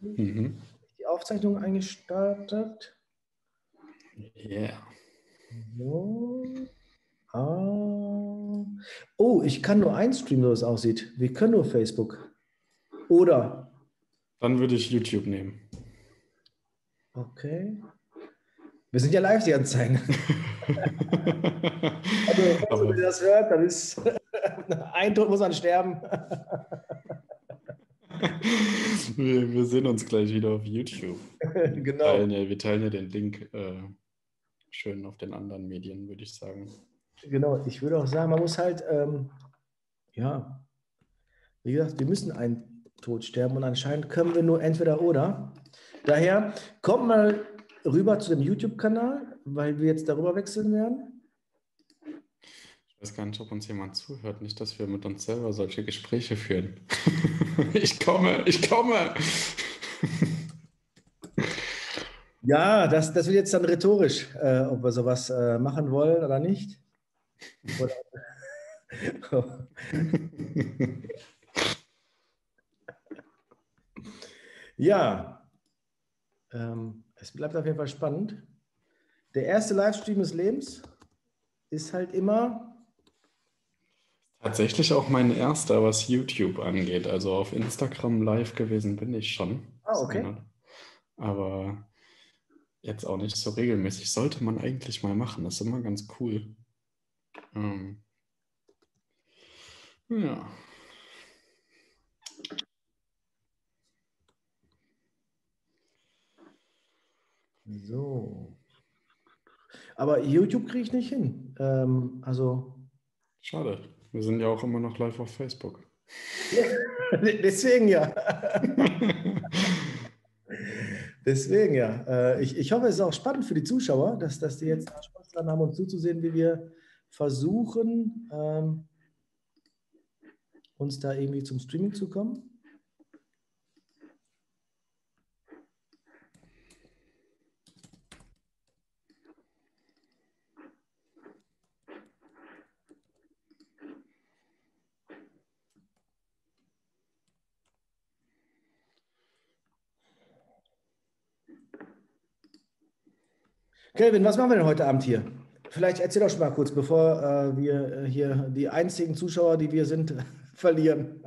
Mhm. Die Aufzeichnung eingestartet. Ja. Yeah. So. Ah. Oh, ich kann nur einen Stream, so es aussieht. Wir können nur Facebook. Oder? Dann würde ich YouTube nehmen. Okay. Wir sind ja live die ganze Zeit. Also, wenn ihr das hört, dann ist ein Tod muss man sterben. Wir sehen uns gleich wieder auf YouTube. Genau. Wir teilen ja den Link schön auf den anderen Medien, würde ich sagen. Genau, ich würde auch sagen, man muss halt, ja, wie gesagt, wir müssen einen Tod sterben und anscheinend können wir nur entweder oder. Daher kommt mal rüber zu dem YouTube-Kanal, weil wir jetzt darüber wechseln werden. Ich weiß gar nicht, ob uns jemand zuhört. Nicht, dass wir mit uns selber solche Gespräche führen. Ich komme. Ja, das wird jetzt dann rhetorisch, ob wir sowas machen wollen oder nicht. Oder ja, es bleibt auf jeden Fall spannend. Der erste Livestream des Lebens ist halt immer... Tatsächlich auch mein erster, was YouTube angeht. Also auf Instagram live gewesen bin ich schon. Ah, okay. Aber... jetzt auch nicht so regelmäßig. Sollte man eigentlich mal machen. Das ist immer ganz cool. Ja. So. Aber YouTube kriege ich nicht hin. Also. Schade. Wir sind ja auch immer noch live auf Facebook. Deswegen ja. Deswegen ja. Ich hoffe, es ist auch spannend für die Zuschauer, dass die jetzt Spaß daran haben, uns zuzusehen, wie wir versuchen, uns da irgendwie zum Streaming zu kommen. Calvin, was machen wir denn heute Abend hier? Vielleicht erzähl doch schon mal kurz, bevor wir hier die einzigen Zuschauer, die wir sind, verlieren.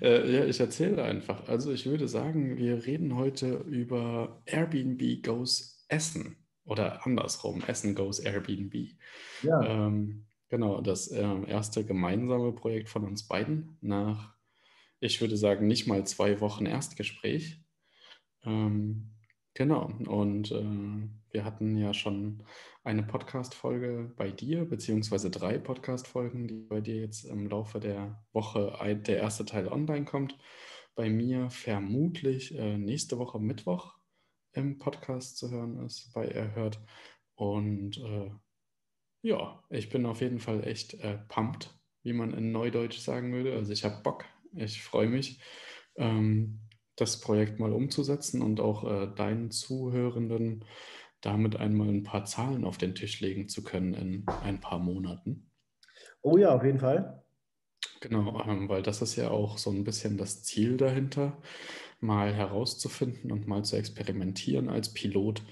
Ja, ich erzähle einfach. Also ich würde sagen, wir reden heute über Airbnb goes Essen oder andersrum, Essen goes Airbnb. Ja. Genau, das erste gemeinsame Projekt von uns beiden nach, ich würde sagen, nicht mal 2 Wochen Erstgespräch. Genau, und wir hatten ja schon eine Podcast-Folge bei dir, beziehungsweise 3 Podcast-Folgen, die bei dir jetzt im Laufe der Woche der erste Teil online kommt. Bei mir vermutlich nächste Woche Mittwoch im Podcast zu hören ist, bei Erhört. Und ja, ich bin auf jeden Fall echt pumped, wie man in Neudeutsch sagen würde. Also ich habe Bock, ich freue mich. Das Projekt mal umzusetzen und auch deinen Zuhörenden damit einmal ein paar Zahlen auf den Tisch legen zu können in ein paar Monaten. Oh ja, auf jeden Fall. Genau, weil das ist ja auch so ein bisschen das Ziel dahinter, mal herauszufinden und mal zu experimentieren als Pilot,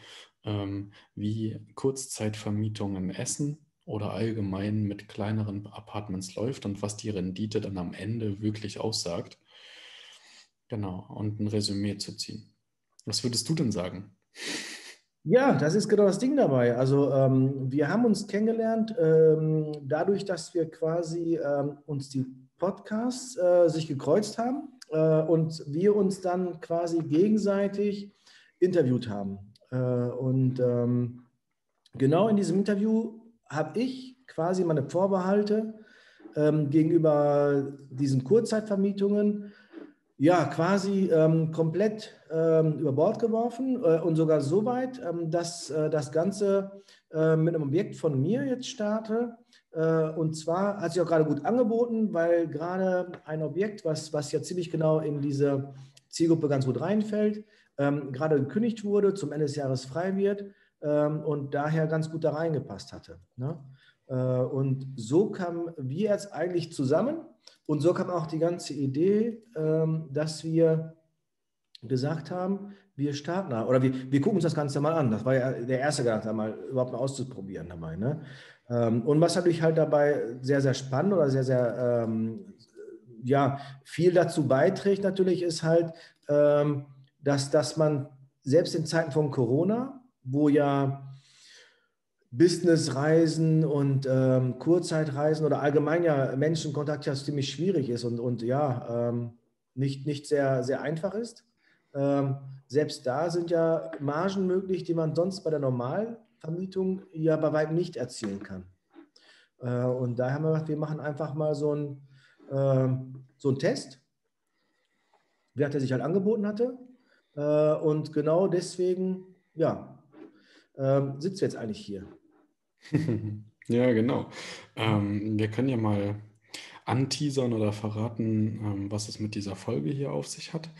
wie Kurzzeitvermietung im Essen oder allgemein mit kleineren Apartments läuft und was die Rendite dann am Ende wirklich aussagt. Genau, und ein Resümee zu ziehen. Was würdest du denn sagen? Ja, das ist genau das Ding dabei. Also wir haben uns kennengelernt dadurch, dass wir quasi uns die Podcasts sich gekreuzt haben und wir uns dann quasi gegenseitig interviewt haben. Und genau in diesem Interview habe ich quasi meine Vorbehalte gegenüber diesen Kurzzeitvermietungen ja, quasi komplett über Bord geworfen und sogar so weit, dass das Ganze mit einem Objekt von mir jetzt starte. Und zwar hat sich auch gerade gut angeboten, weil gerade ein Objekt, was ja ziemlich genau in diese Zielgruppe ganz gut reinfällt, gerade gekündigt wurde, zum Ende des Jahres frei wird und daher ganz gut da reingepasst hatte. Ne? Und so kamen wir jetzt eigentlich zusammen. Und so kam auch die ganze Idee, dass wir gesagt haben, wir starten, oder wir gucken uns das Ganze mal an. Das war ja der erste Gedanke, mal überhaupt mal auszuprobieren dabei. Ne? Und was natürlich halt dabei sehr, sehr spannend oder sehr, sehr viel dazu beiträgt natürlich, ist halt, dass man selbst in Zeiten von Corona, wo ja Businessreisen und Kurzzeitreisen oder allgemein ja Menschenkontakt ja ziemlich schwierig ist und nicht sehr, sehr einfach ist. Selbst da sind ja Margen möglich, die man sonst bei der Normalvermietung ja bei weitem nicht erzielen kann. Und daher haben wir gesagt, wir machen einfach mal so einen Test, wer der sich halt angeboten hatte. Und genau deswegen, sitzen wir jetzt eigentlich hier. Ja, genau. Wir können ja mal anteasern oder verraten, was es mit dieser Folge hier auf sich hat.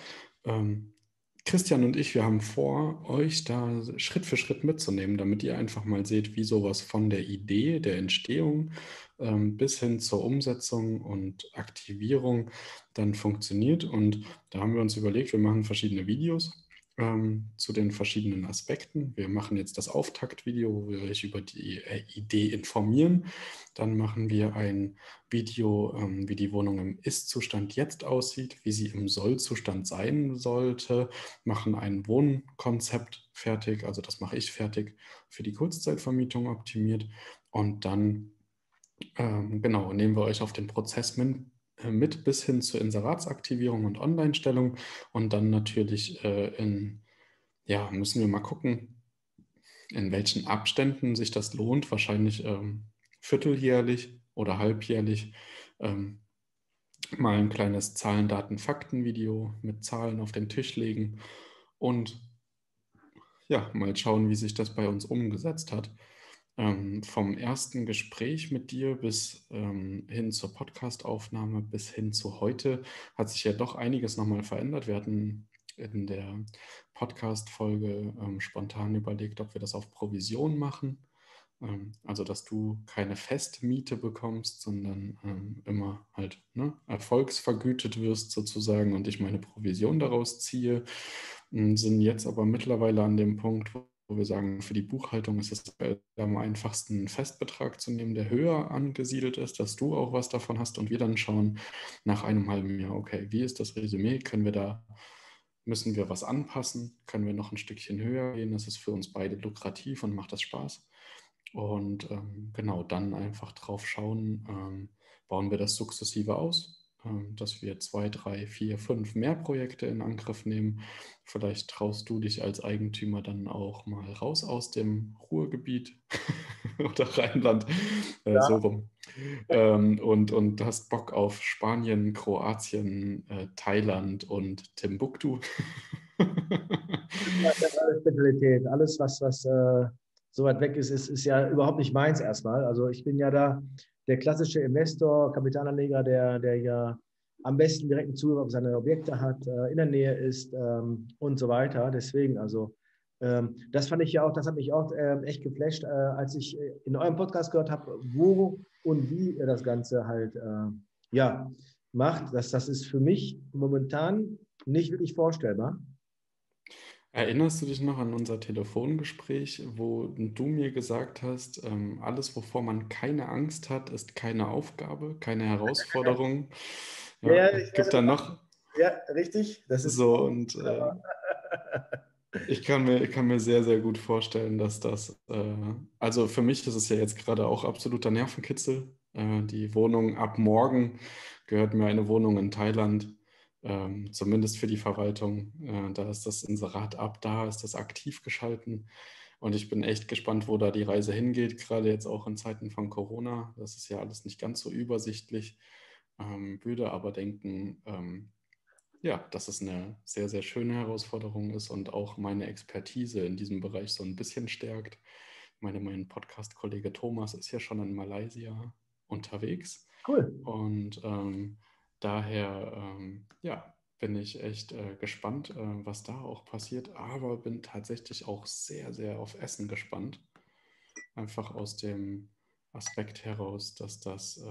Christian und ich, wir haben vor, euch da Schritt für Schritt mitzunehmen, damit ihr einfach mal seht, wie sowas von der Idee, der Entstehung bis hin zur Umsetzung und Aktivierung dann funktioniert. Und da haben wir uns überlegt, wir machen verschiedene Videos zu den verschiedenen Aspekten. Wir machen jetzt das Auftaktvideo, wo wir euch über die Idee informieren. Dann machen wir ein Video, wie die Wohnung im Ist-Zustand jetzt aussieht, wie sie im Soll-Zustand sein sollte, machen ein Wohnkonzept fertig, also das mache ich fertig, für die Kurzzeitvermietung optimiert. Und dann nehmen wir euch auf den Prozess mit bis hin zur Inseratsaktivierung und Online-Stellung. Und dann natürlich müssen wir mal gucken, in welchen Abständen sich das lohnt. Wahrscheinlich vierteljährlich oder halbjährlich. Mal ein kleines Zahlen-Daten-Fakten-Video mit Zahlen auf den Tisch legen und mal schauen, wie sich das bei uns umgesetzt hat. Vom ersten Gespräch mit dir bis hin zur Podcast-Aufnahme, bis hin zu heute hat sich ja doch einiges nochmal verändert. Wir hatten in der Podcast-Folge spontan überlegt, ob wir das auf Provision machen. Also, dass du keine Festmiete bekommst, sondern immer halt erfolgsvergütet wirst sozusagen und ich meine Provision daraus ziehe. Sind jetzt aber mittlerweile an dem Punkt, wo wir sagen, für die Buchhaltung ist es am einfachsten, einen Festbetrag zu nehmen, der höher angesiedelt ist, dass du auch was davon hast und wir dann schauen nach einem halben Jahr, okay, wie ist das Resümee? Müssen wir was anpassen? Können wir noch ein Stückchen höher gehen? Das ist für uns beide lukrativ und macht das Spaß. Und dann einfach drauf schauen, bauen wir das sukzessive aus, dass wir 2, 3, 4, 5 mehr Projekte in Angriff nehmen. Vielleicht traust du dich als Eigentümer dann auch mal raus aus dem Ruhrgebiet oder Rheinland, so rum. Und hast Bock auf Spanien, Kroatien, Thailand und Timbuktu. Das ist alles Spezialität. Alles, was so weit weg ist ja überhaupt nicht meins erstmal. Also ich bin ja da der klassische Investor, Kapitalanleger, der ja am besten direkten Zugriff auf seine Objekte hat, in der Nähe ist und so weiter. Deswegen, also das fand ich ja auch, das hat mich auch echt geflasht, als ich in eurem Podcast gehört habe, wo und wie ihr das Ganze halt macht. Das ist für mich momentan nicht wirklich vorstellbar. Erinnerst du dich noch an unser Telefongespräch, wo du mir gesagt hast, alles, wovor man keine Angst hat, ist keine Aufgabe, keine Herausforderung? Ja, richtig. Das ist so. Und ich kann mir sehr, sehr gut vorstellen, dass das, also für mich ist es ja jetzt gerade auch absoluter Nervenkitzel. Die Wohnung ab morgen gehört mir eine Wohnung in Thailand. Zumindest für die Verwaltung. Da ist das Inserat ab, da ist das aktiv geschalten. Und ich bin echt gespannt, wo da die Reise hingeht, gerade jetzt auch in Zeiten von Corona. Das ist ja alles nicht ganz so übersichtlich. Würde aber denken, dass es eine sehr, sehr schöne Herausforderung ist und auch meine Expertise in diesem Bereich so ein bisschen stärkt. Ich meine, mein Podcast-Kollege Thomas ist ja schon in Malaysia unterwegs. Cool. Und daher bin ich echt gespannt, was da auch passiert, aber bin tatsächlich auch sehr, sehr auf Essen gespannt. Einfach aus dem Aspekt heraus, dass das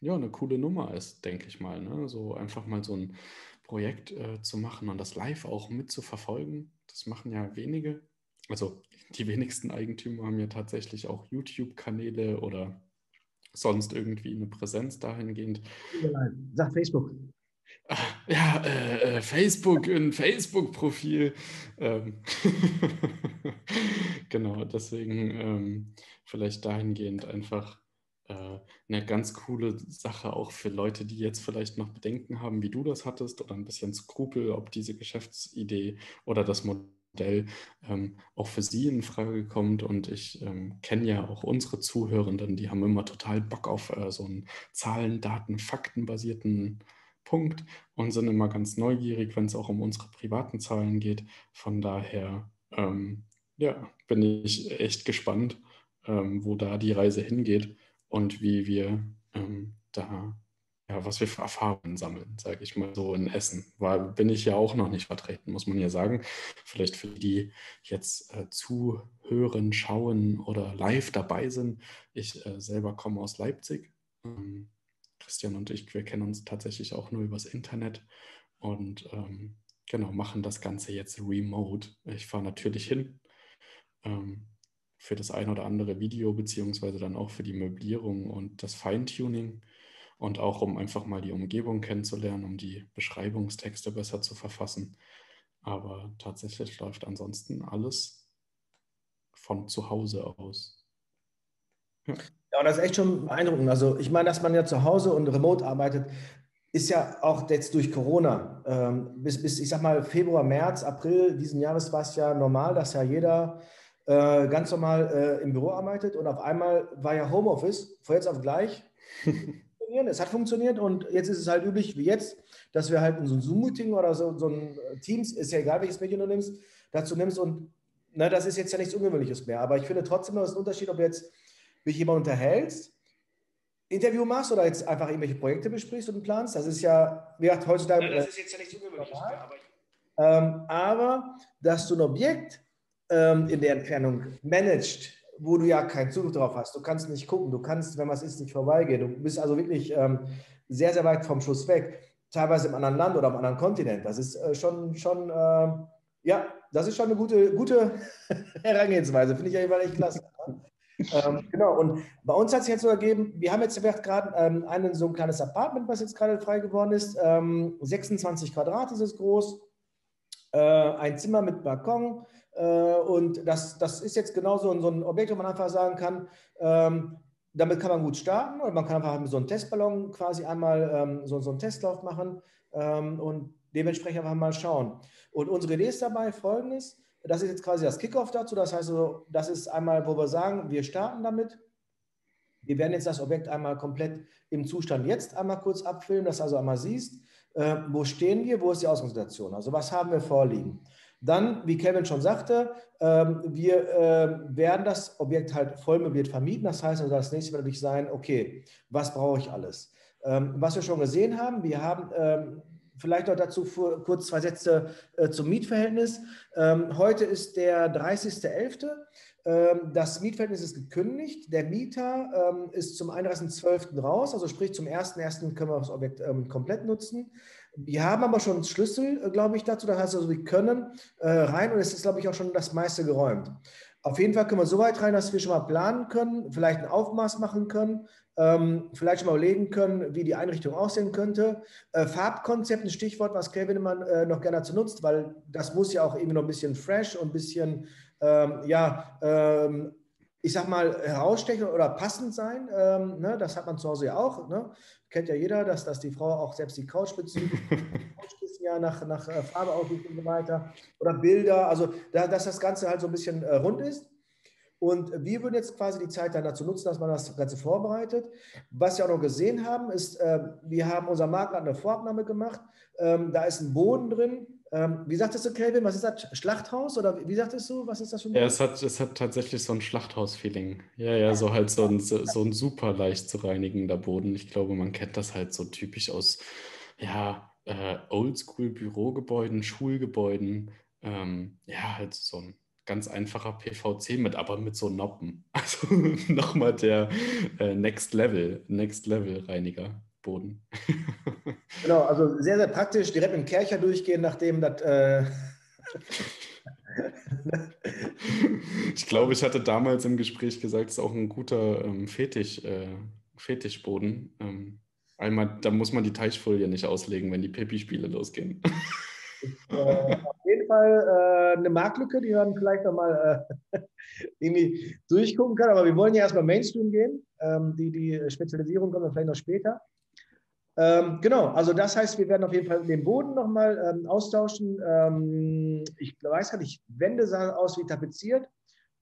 ja, eine coole Nummer ist, denke ich mal, ne? So einfach mal so ein Projekt zu machen und das live auch mitzuverfolgen. Das machen ja wenige. Also die wenigsten Eigentümer haben ja tatsächlich auch YouTube-Kanäle oder sonst irgendwie eine Präsenz dahingehend. Sag Facebook. Ja, Facebook, ein Facebook-Profil. Genau, deswegen vielleicht dahingehend einfach eine ganz coole Sache auch für Leute, die jetzt vielleicht noch Bedenken haben, wie du das hattest, oder ein bisschen Skrupel, ob diese Geschäftsidee oder das Modell auch für sie in Frage kommt. Und ich kenne ja auch unsere Zuhörenden, die haben immer total Bock auf so einen Zahlen-, Daten-, Fakten-basierten Punkt und sind immer ganz neugierig, wenn es auch um unsere privaten Zahlen geht. Von daher ja, bin ich echt gespannt, wo da die Reise hingeht. Und wie wir da, ja, was wir für Erfahrungen sammeln, sage ich mal so, in Essen. Weil bin ich ja auch noch nicht vertreten, muss man ja sagen. Vielleicht für die jetzt zuhören, schauen oder live dabei sind. Ich selber komme aus Leipzig. Christian und ich, wir kennen uns tatsächlich auch nur übers Internet. Und genau, machen das Ganze jetzt remote. Ich fahre natürlich hin. Für das ein oder andere Video, beziehungsweise dann auch für die Möblierung und das Feintuning und auch um einfach mal die Umgebung kennenzulernen, um die Beschreibungstexte besser zu verfassen. Aber tatsächlich läuft ansonsten alles von zu Hause aus. Ja, ja, und das ist echt schon beeindruckend. Also ich meine, dass man ja zu Hause und remote arbeitet, ist ja auch jetzt durch Corona. Bis ich sag mal, Februar, März, April diesen Jahres war es ja normal, dass ja jeder ganz normal im Büro arbeitet, und auf einmal war ja Homeoffice von jetzt auf gleich. Es hat funktioniert, und jetzt ist es halt üblich, wie jetzt, dass wir halt in so ein Zoom-Meeting oder so ein Teams, ist ja egal, welches Medium du nimmst, dazu nimmst, und na, das ist jetzt ja nichts Ungewöhnliches mehr. Aber ich finde trotzdem, das ist ein Unterschied, ob du jetzt mit jemandem unterhältst, Interview machst oder jetzt einfach irgendwelche Projekte besprichst und planst. Das ist ja, wie gesagt, heutzutage... Na, das ist jetzt ja nichts Ungewöhnliches mehr. Aber dass du ein Objekt in der Entfernung managed, wo du ja keinen Zugriff drauf hast. Du kannst nicht gucken, du kannst, wenn was ist, nicht vorbeigehen. Du bist also wirklich sehr, sehr weit vom Schuss weg, teilweise im anderen Land oder am anderen Kontinent. Das ist schon eine gute Herangehensweise. Finde ich ja immer echt klasse. Genau, und bei uns hat es jetzt so ergeben, wir haben jetzt gerade so ein kleines Apartment, was jetzt gerade frei geworden ist. 26 Quadrat ist es groß. Ein Zimmer mit Balkon, und das ist jetzt genau so ein Objekt, wo man einfach sagen kann, damit kann man gut starten, oder man kann einfach mit so einem Testballon quasi einmal so einen Testlauf machen und dementsprechend einfach mal schauen. Und unsere Idee ist dabei folgendes: Das ist jetzt quasi das Kickoff dazu, das heißt, also, das ist einmal, wo wir sagen, wir starten damit. Wir werden jetzt das Objekt einmal komplett im Zustand jetzt einmal kurz abfilmen, dass du also einmal siehst, wo stehen wir, wo ist die Ausgangssituation, also was haben wir vorliegen. Dann, wie Calvin schon sagte, wir werden das Objekt halt voll möbliert vermieten, das heißt, also das nächste wird natürlich sein, okay, was brauche ich alles? Was wir schon gesehen haben, wir haben vielleicht noch dazu kurz zwei Sätze zum Mietverhältnis. Heute ist der 30.11., das Mietverhältnis ist gekündigt. Der Mieter ist zum 31.12. raus, also sprich zum 1.1. können wir das Objekt komplett nutzen. Wir haben aber schon einen Schlüssel, glaube ich, dazu. Das heißt also, wir können rein, und es ist, glaube ich, auch schon das meiste geräumt. Auf jeden Fall können wir so weit rein, dass wir schon mal planen können, vielleicht ein Aufmaß machen können, vielleicht schon mal überlegen können, wie die Einrichtung aussehen könnte. Farbkonzept, ein Stichwort, was Calvin immer noch gerne dazu nutzt, weil das muss ja auch irgendwie noch ein bisschen fresh und ein bisschen... ich sag mal, herausstechend oder passend sein, ne? Das hat man zu Hause ja auch, ne? Kennt ja jeder, dass die Frau auch selbst die Couchspitzen ja nach Farbe aussieht und so weiter, oder Bilder, also dass das Ganze halt so ein bisschen rund ist. Und wir würden jetzt quasi die Zeit dann dazu nutzen, dass man das Ganze vorbereitet. Was wir auch noch gesehen haben, ist, wir haben unser Makler eine Vorabnahme gemacht, da ist ein Boden drin. Wie sagtest du, Calvin, was ist das? Schlachthaus? Oder wie sagtest du, was ist das für ein... Ja, es hat tatsächlich so ein Schlachthaus-Feeling. Ja, so halt so ein super leicht zu reinigender Boden. Ich glaube, man kennt das halt so typisch aus, ja, Oldschool-Bürogebäuden, Schulgebäuden. Ja, halt so ein ganz einfacher PVC mit, aber mit so Noppen. Also nochmal der Next-Level-Reiniger. Boden. Genau, also sehr, sehr praktisch, direkt im Kercher durchgehen, nachdem das... Ich glaube, ich hatte damals im Gespräch gesagt, es ist auch ein guter Fetischboden. Einmal, da muss man die Teichfolie nicht auslegen, wenn die Pipi-Spiele losgehen. Auf jeden Fall eine Marktlücke, die man vielleicht nochmal irgendwie durchgucken kann. Aber wir wollen ja erstmal Mainstream gehen. Die Spezialisierung kommt dann vielleicht noch später. Genau, also das heißt, wir werden auf jeden Fall den Boden nochmal austauschen. Ich weiß gar nicht, Wände sahen aus wie tapeziert,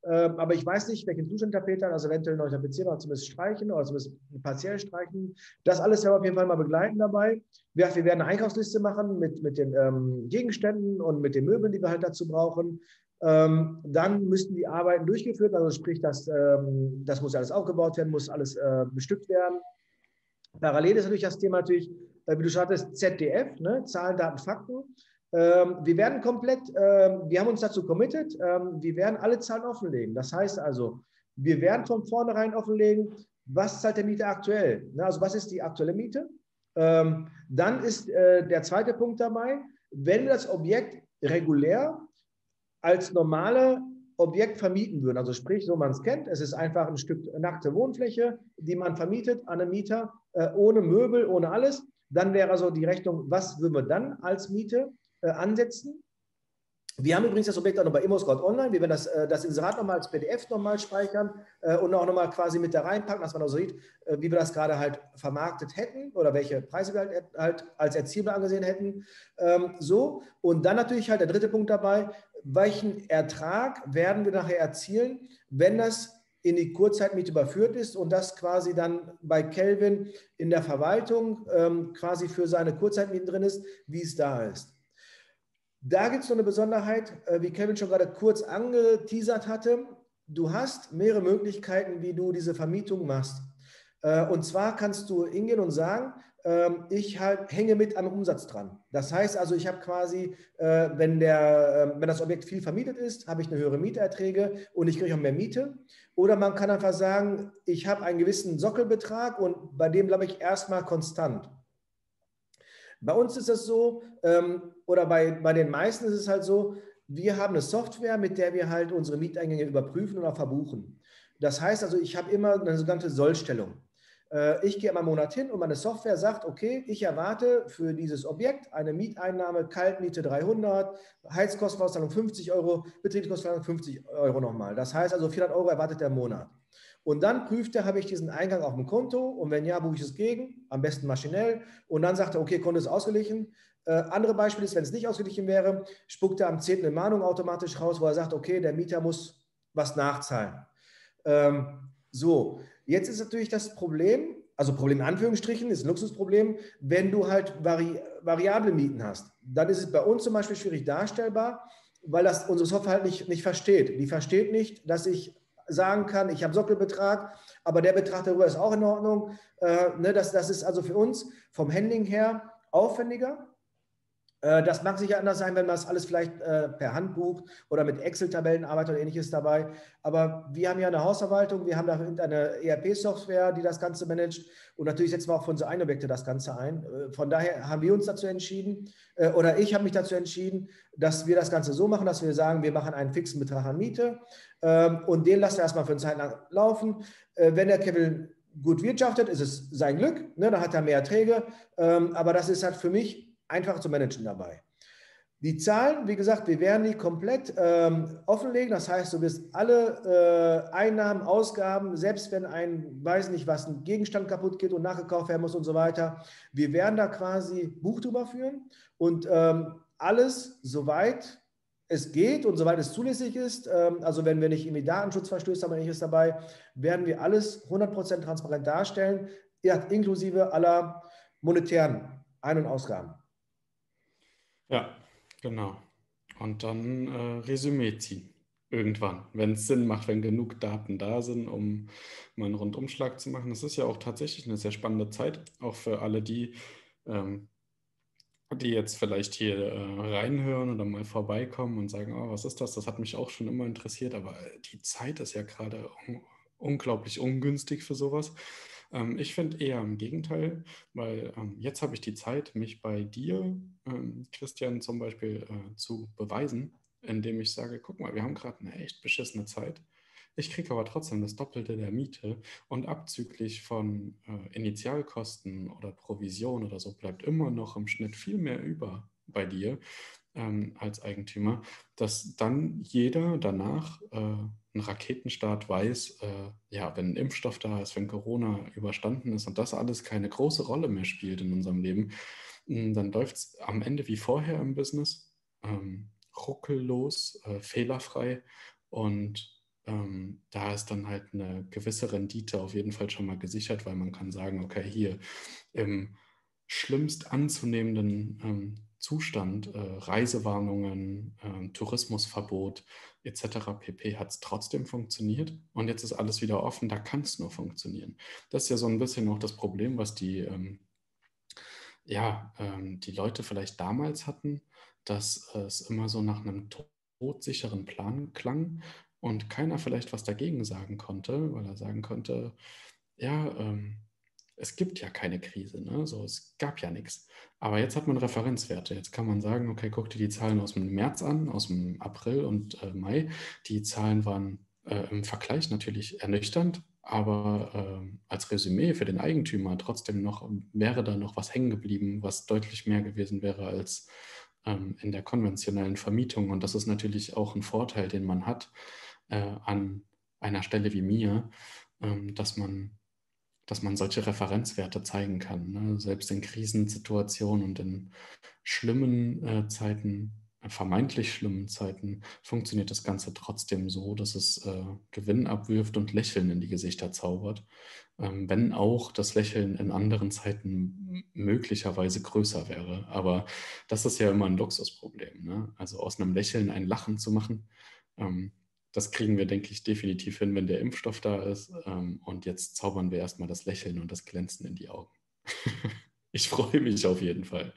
aber ich weiß nicht, welchen Zustand Tapeten, also eventuell neu tapezieren oder zumindest streichen oder zumindest partiell streichen. Das alles werden wir auf jeden Fall mal begleiten dabei. Wir werden eine Einkaufsliste machen mit den Gegenständen und mit den Möbeln, die wir halt dazu brauchen. Dann müssten die Arbeiten durchgeführt werden, also sprich, das muss alles aufgebaut werden, muss alles bestückt werden. Parallel ist natürlich das Thema, wie du schon hattest, ZDF, ne? Zahlen, Daten, Fakten. Wir werden komplett, wir haben uns dazu committed, wir werden alle Zahlen offenlegen. Das heißt also, wir werden von vornherein offenlegen, was zahlt der Mieter aktuell? Ne? Also was ist die aktuelle Miete? Dann ist der zweite Punkt dabei, wenn wir das Objekt regulär als normale Objekt vermieten würden. Also sprich, so man es kennt, es ist einfach ein Stück nackte Wohnfläche, die man vermietet an einen Mieter, ohne Möbel, ohne alles. Dann wäre also die Rechnung, was würden wir dann als Miete ansetzen? Wir haben übrigens das Objekt auch noch bei ImmoScout Online. Wir werden das Inserat nochmal als PDF nochmal speichern und auch nochmal quasi mit da reinpacken, dass man auch so sieht, wie wir das gerade halt vermarktet hätten oder welche Preise wir halt als erzielbar angesehen hätten. So, und dann natürlich halt der dritte Punkt dabei, welchen Ertrag werden wir nachher erzielen, wenn das in die Kurzzeitmiete überführt ist und das quasi dann bei Calvin in der Verwaltung quasi für seine Kurzzeitmieten drin ist, wie es da ist. Da gibt es noch eine Besonderheit, wie Calvin schon gerade kurz angeteasert hatte. Du hast mehrere Möglichkeiten, wie du diese Vermietung machst. Und zwar kannst du hingehen und sagen, ich halt hänge mit am Umsatz dran. Das heißt also, ich habe quasi, wenn das Objekt viel vermietet ist, habe ich eine höhere Mieterträge und ich kriege auch mehr Miete. Oder man kann einfach sagen, ich habe einen gewissen Sockelbetrag und bei dem bleibe ich erstmal konstant. Bei uns ist es so, oder bei den meisten ist es halt so, wir haben eine Software, mit der wir halt unsere Mieteingänge überprüfen und auch verbuchen. Das heißt also, ich habe immer eine sogenannte Sollstellung. Ich gehe am Monat hin und meine Software sagt, okay, ich erwarte für dieses Objekt eine Mieteinnahme, Kaltmiete 300, Heizkostenauszahlung 50 Euro, Betriebskostenauszahlung 50 Euro nochmal. Das heißt also 400 Euro erwartet der Monat. Und dann prüft er, habe ich diesen Eingang auf dem Konto und wenn ja, buche ich es gegen, am besten maschinell. Und dann sagt er, okay, Konto ist ausgeglichen. Andere Beispiel ist, wenn es nicht ausgeglichen wäre, spuckt er am 10. eine Mahnung automatisch raus, wo er sagt, okay, der Mieter muss was nachzahlen. So, jetzt ist natürlich das Problem, also Problem in Anführungsstrichen, ist ein Luxusproblem, wenn du halt variable Mieten hast. Dann ist es bei uns zum Beispiel schwierig darstellbar, weil das unsere Software halt nicht versteht. Die versteht nicht, dass ich sagen kann, ich habe Sockelbetrag, aber der Betrag darüber ist auch in Ordnung. Das ist also für uns vom Handling her aufwendiger. Das mag sicher anders sein, wenn man das alles vielleicht per Hand bucht oder mit Excel-Tabellen arbeitet oder ähnliches dabei. Aber wir haben ja eine Hausverwaltung, wir haben da eine ERP-Software, die das Ganze managt. Und natürlich setzen wir auch für unsere Einobjekte das Ganze ein. Von daher haben wir uns dazu entschieden, oder ich habe mich dazu entschieden, dass wir das Ganze so machen, dass wir sagen, wir machen einen fixen Betrag an Miete und den lassen wir erstmal für eine Zeit lang laufen. Wenn der Calvin gut wirtschaftet, ist es sein Glück, ne? Da hat er mehr Erträge. Aber das ist halt für mich einfach zu managen dabei. Die Zahlen, wie gesagt, wir werden die komplett offenlegen. Das heißt, du wirst alle Einnahmen, Ausgaben, selbst wenn ein, weiß nicht was, ein Gegenstand kaputt geht und nachgekauft werden muss und so weiter. Wir werden da quasi Buch drüber führen und alles, soweit es geht und soweit es zulässig ist, also wenn wir nicht irgendwie Datenschutzverstöße haben oder ähnliches dabei, werden wir alles 100% transparent darstellen, inklusive aller monetären Ein- und Ausgaben. Ja, genau. Und dann Resümee ziehen. Irgendwann, wenn es Sinn macht, wenn genug Daten da sind, um mal einen Rundumschlag zu machen. Das ist ja auch tatsächlich eine sehr spannende Zeit, auch für alle, die die jetzt vielleicht hier reinhören oder mal vorbeikommen und sagen, oh, was ist das? Das hat mich auch schon immer interessiert, aber die Zeit ist ja gerade unglaublich ungünstig für sowas. Ich finde eher im Gegenteil, weil jetzt habe ich die Zeit, mich bei dir, Christian, zum Beispiel zu beweisen, indem ich sage, guck mal, wir haben gerade eine echt beschissene Zeit. Ich kriege aber trotzdem das Doppelte der Miete und abzüglich von Initialkosten oder Provision oder so bleibt immer noch im Schnitt viel mehr über bei dir als Eigentümer, dass dann jeder danach einen Raketenstart weiß, ja, wenn ein Impfstoff da ist, wenn Corona überstanden ist und das alles keine große Rolle mehr spielt in unserem Leben, dann läuft es am Ende wie vorher im Business, ruckellos, fehlerfrei und da ist dann halt eine gewisse Rendite auf jeden Fall schon mal gesichert, weil man kann sagen, okay, hier im schlimmst anzunehmenden Zustand, Reisewarnungen, Tourismusverbot etc. pp. Hat es trotzdem funktioniert und jetzt ist alles wieder offen, da kann es nur funktionieren. Das ist ja so ein bisschen auch das Problem, was die Leute vielleicht damals hatten, dass es immer so nach einem todsicheren Plan klang, und keiner vielleicht was dagegen sagen konnte, weil er sagen konnte, ja, es gibt ja keine Krise, ne? So, es gab ja nichts. Aber jetzt hat man Referenzwerte. Jetzt kann man sagen, okay, guck dir die Zahlen aus dem März an, aus dem April und Mai. Die Zahlen waren im Vergleich natürlich ernüchternd, aber als Resümee für den Eigentümer trotzdem noch wäre da noch was hängen geblieben, was deutlich mehr gewesen wäre als in der konventionellen Vermietung. Und das ist natürlich auch ein Vorteil, den man hat an einer Stelle wie mir, dass man solche Referenzwerte zeigen kann. Ne? Selbst in Krisensituationen und in schlimmen Zeiten, vermeintlich schlimmen Zeiten, funktioniert das Ganze trotzdem so, dass es Gewinn abwirft und Lächeln in die Gesichter zaubert, wenn auch das Lächeln in anderen Zeiten möglicherweise größer wäre. Aber das ist ja immer ein Luxusproblem. Ne? Also aus einem Lächeln ein Lachen zu machen, das kriegen wir, denke ich, definitiv hin, wenn der Impfstoff da ist. Und jetzt zaubern wir erstmal das Lächeln und das Glänzen in die Augen. Ich freue mich auf jeden Fall.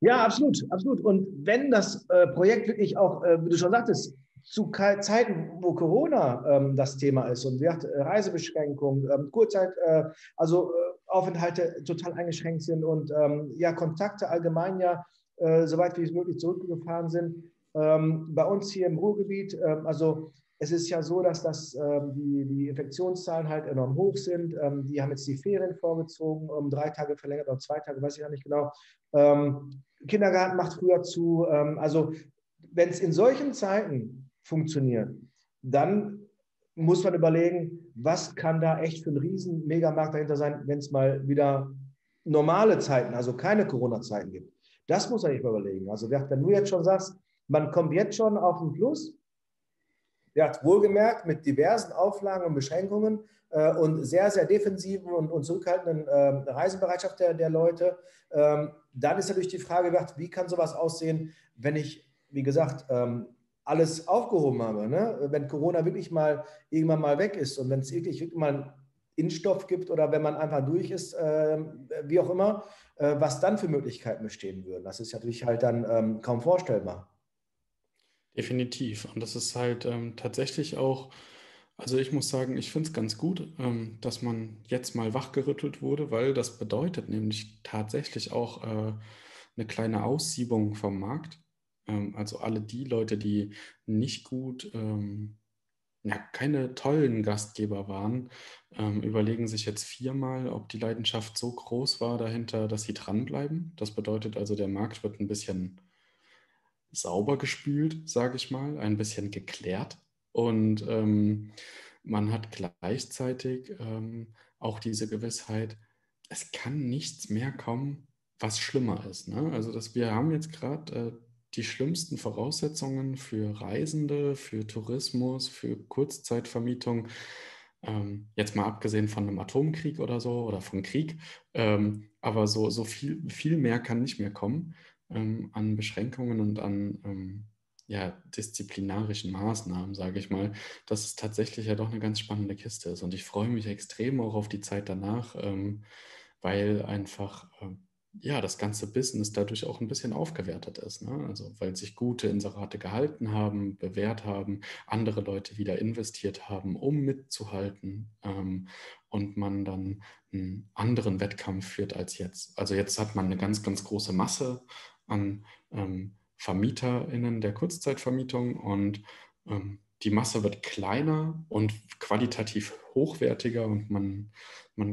Ja, absolut, absolut. Und wenn das Projekt wirklich auch, wie du schon sagtest, zu Zeiten, wo Corona das Thema ist und wir hatten Reisebeschränkungen, Kurzzeit, Aufenthalte total eingeschränkt sind und Kontakte allgemein soweit wie es möglich zurückgefahren sind, bei uns hier im Ruhrgebiet, es ist ja so, dass die Infektionszahlen halt enorm hoch sind. Die haben jetzt die Ferien vorgezogen, um 3 Tage verlängert, oder 2 Tage, weiß ich noch nicht genau. Kindergarten macht früher zu. Wenn es in solchen Zeiten funktioniert, dann muss man überlegen, was kann da echt für ein Riesen-Megamarkt dahinter sein, wenn es mal wieder normale Zeiten, also keine Corona-Zeiten gibt. Das muss man nicht überlegen. Also wenn du jetzt schon sagst, man kommt jetzt schon auf den Plus, ja, wohlgemerkt mit diversen Auflagen und Beschränkungen und sehr, sehr defensiven und zurückhaltenden Reisebereitschaft der Leute. Dann ist natürlich die Frage, wie kann sowas aussehen, wenn ich, wie gesagt, alles aufgehoben habe. Ne? Wenn Corona wirklich mal irgendwann mal weg ist und wenn es wirklich mal einen Impfstoff gibt oder wenn man einfach durch ist, wie auch immer, was dann für Möglichkeiten bestehen würden. Das ist natürlich halt dann kaum vorstellbar. Definitiv. Und das ist halt tatsächlich auch, also ich muss sagen, ich finde es ganz gut, dass man jetzt mal wachgerüttelt wurde, weil das bedeutet nämlich tatsächlich auch eine kleine Aussiebung vom Markt. Also alle die Leute, die nicht gut, keine tollen Gastgeber waren, überlegen sich jetzt viermal, ob die Leidenschaft so groß war dahinter, dass sie dranbleiben. Das bedeutet also, der Markt wird ein bisschen sauber gespült, sage ich mal, ein bisschen geklärt und man hat gleichzeitig auch diese Gewissheit, es kann nichts mehr kommen, was schlimmer ist. Ne? Also wir haben jetzt gerade die schlimmsten Voraussetzungen für Reisende, für Tourismus, für Kurzzeitvermietung, jetzt mal abgesehen von einem Atomkrieg oder so oder von Krieg, aber so viel mehr kann nicht mehr kommen. An Beschränkungen und an disziplinarischen Maßnahmen, sage ich mal, dass es tatsächlich ja doch eine ganz spannende Kiste ist. Und ich freue mich extrem auch auf die Zeit danach, weil einfach ja, das ganze Business dadurch auch ein bisschen aufgewertet ist, ne? Also weil sich gute Inserate gehalten haben, bewährt haben, andere Leute wieder investiert haben, um mitzuhalten, und man dann einen anderen Wettkampf führt als jetzt. Also jetzt hat man eine ganz, ganz große Masse an VermieterInnen der Kurzzeitvermietung und die Masse wird kleiner und qualitativ hochwertiger und man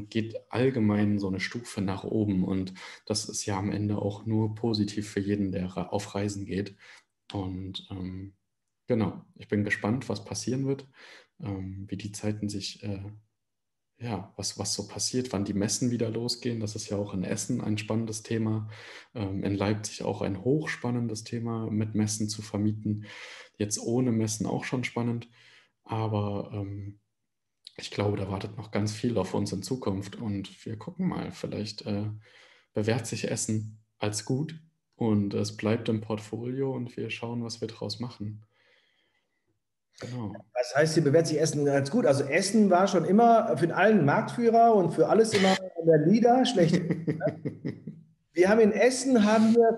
geht allgemein so eine Stufe nach oben und das ist ja am Ende auch nur positiv für jeden, der auf Reisen geht. Und genau, ich bin gespannt, was passieren wird, wie die Zeiten sich, was so passiert, wann die Messen wieder losgehen. Das ist ja auch in Essen ein spannendes Thema, in Leipzig auch ein hochspannendes Thema, mit Messen zu vermieten. Jetzt ohne Messen auch schon spannend, aber ich glaube, da wartet noch ganz viel auf uns in Zukunft und wir gucken mal, vielleicht bewährt sich Essen als gut und es bleibt im Portfolio und wir schauen, was wir daraus machen. Genau. Das heißt, hier bewährt sich Essen ganz gut. Also Essen war schon immer für allen Marktführer und für alles immer der Leader schlecht. Wir haben in Essen,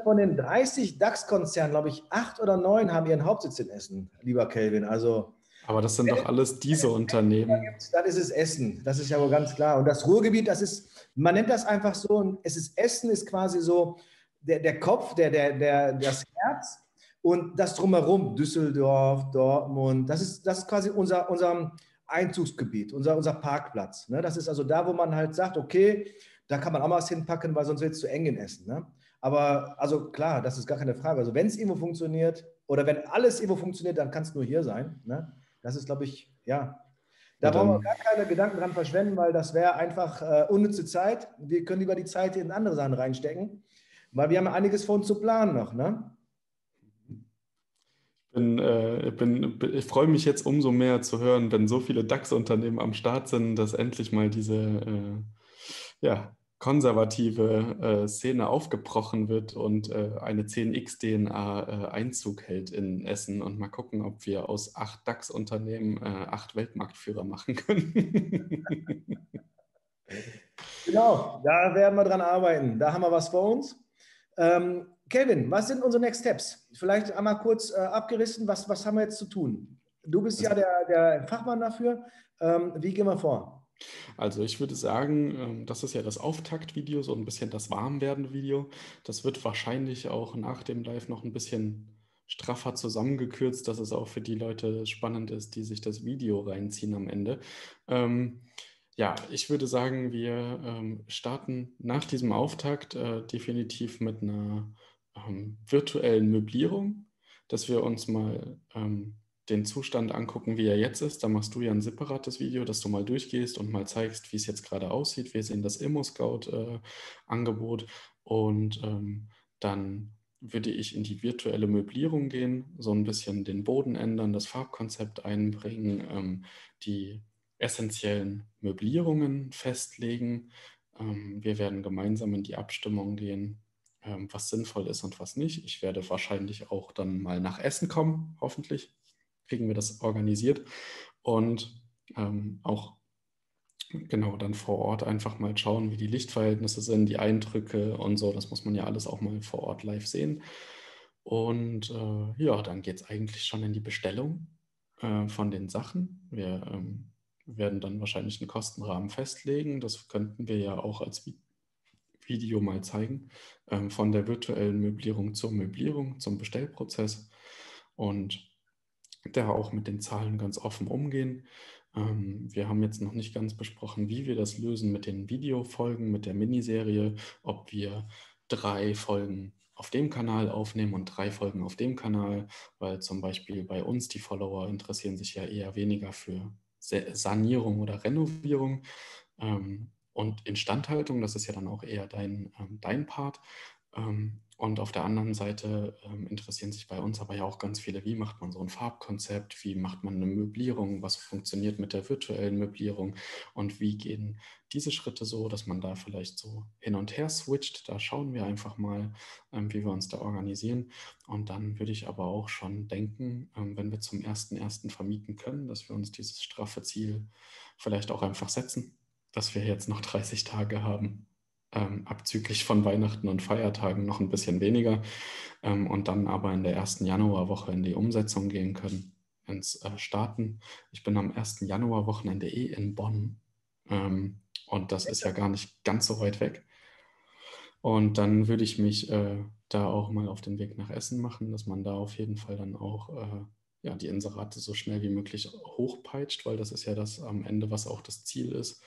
von den 30 DAX-Konzernen, glaube ich, 8 oder 9 haben ihren Hauptsitz in Essen, lieber Calvin. Also, aber das sind doch alles diese Unternehmen. Dann ist es Essen, das ist ja wohl ganz klar. Und das Ruhrgebiet, das ist, man nennt das einfach so, es ist Essen, ist quasi so der Kopf, das Herz. Und das Drumherum, Düsseldorf, Dortmund, das ist quasi unser Einzugsgebiet, unser Parkplatz. Ne? Das ist also da, wo man halt sagt, okay, da kann man auch mal was hinpacken, weil sonst wird es zu eng in Essen. Ne? Aber also klar, das ist gar keine Frage. Also wenn es irgendwo funktioniert oder wenn alles irgendwo funktioniert, dann kann es nur hier sein. Ne? Das ist, glaube ich, ja. Da brauchen wir gar keine Gedanken dran verschwenden, weil das wäre einfach unnütze Zeit. Wir können lieber die Zeit in andere Sachen reinstecken, weil wir haben einiges vor uns zu planen noch, ne? Ich freue mich jetzt umso mehr zu hören, wenn so viele DAX-Unternehmen am Start sind, dass endlich mal diese konservative Szene aufgebrochen wird und eine 10x-DNA Einzug hält in Essen und mal gucken, ob wir aus 8 DAX-Unternehmen 8 Weltmarktführer machen können. Genau, da werden wir dran arbeiten. Da haben wir was vor uns. Calvin, was sind unsere Next Steps? Vielleicht einmal kurz abgerissen, was haben wir jetzt zu tun? Du bist ja der Fachmann dafür. Wie gehen wir vor? Also ich würde sagen, das ist ja das Auftaktvideo, so ein bisschen das Warmwerden-Video. Das wird wahrscheinlich auch nach dem Live noch ein bisschen straffer zusammengekürzt, dass es auch für die Leute spannend ist, die sich das Video reinziehen am Ende. Ja, ich würde sagen, wir starten nach diesem Auftakt definitiv mit einer virtuellen Möblierung, dass wir uns mal den Zustand angucken, wie er jetzt ist. Da machst du ja ein separates Video, dass du mal durchgehst und mal zeigst, wie es jetzt gerade aussieht. Wir sehen das Immo-Scout-Angebot und dann würde ich in die virtuelle Möblierung gehen, so ein bisschen den Boden ändern, das Farbkonzept einbringen, die essentiellen Möblierungen festlegen. Wir werden gemeinsam in die Abstimmung gehen, was sinnvoll ist und was nicht. Ich werde wahrscheinlich auch dann mal nach Essen kommen, hoffentlich kriegen wir das organisiert und auch genau dann vor Ort einfach mal schauen, wie die Lichtverhältnisse sind, die Eindrücke und so. Das muss man ja alles auch mal vor Ort live sehen. Und ja, dann geht es eigentlich schon in die Bestellung von den Sachen. Wir werden dann wahrscheinlich einen Kostenrahmen festlegen. Das könnten wir ja auch als Video mal zeigen, von der virtuellen Möblierung, zum Bestellprozess und da auch mit den Zahlen ganz offen umgehen. Wir haben jetzt noch nicht ganz besprochen, wie wir das lösen mit den Videofolgen, mit der Miniserie, ob wir 3 Folgen auf dem Kanal aufnehmen und 3 Folgen auf dem Kanal, weil zum Beispiel bei uns die Follower interessieren sich ja eher weniger für Sanierung oder Renovierung und Instandhaltung, das ist ja dann auch eher dein Part. Und auf der anderen Seite interessieren sich bei uns aber ja auch ganz viele, wie macht man so ein Farbkonzept, wie macht man eine Möblierung, was funktioniert mit der virtuellen Möblierung und wie gehen diese Schritte so, dass man da vielleicht so hin und her switcht. Da schauen wir einfach mal, wie wir uns da organisieren. Und dann würde ich aber auch schon denken, wenn wir zum 1.1. vermieten können, dass wir uns dieses straffe Ziel vielleicht auch einfach setzen, dass wir jetzt noch 30 Tage haben. abzüglich von Weihnachten und Feiertagen noch ein bisschen weniger und dann aber in der ersten Januarwoche in die Umsetzung gehen können, ins Starten. Ich bin am 1. Januarwochenende in Bonn und das ist ja gar nicht ganz so weit weg. Und dann würde ich mich da auch mal auf den Weg nach Essen machen, dass man da auf jeden Fall dann auch die Inserate so schnell wie möglich hochpeitscht, weil das ist ja das am Ende, was auch das Ziel ist,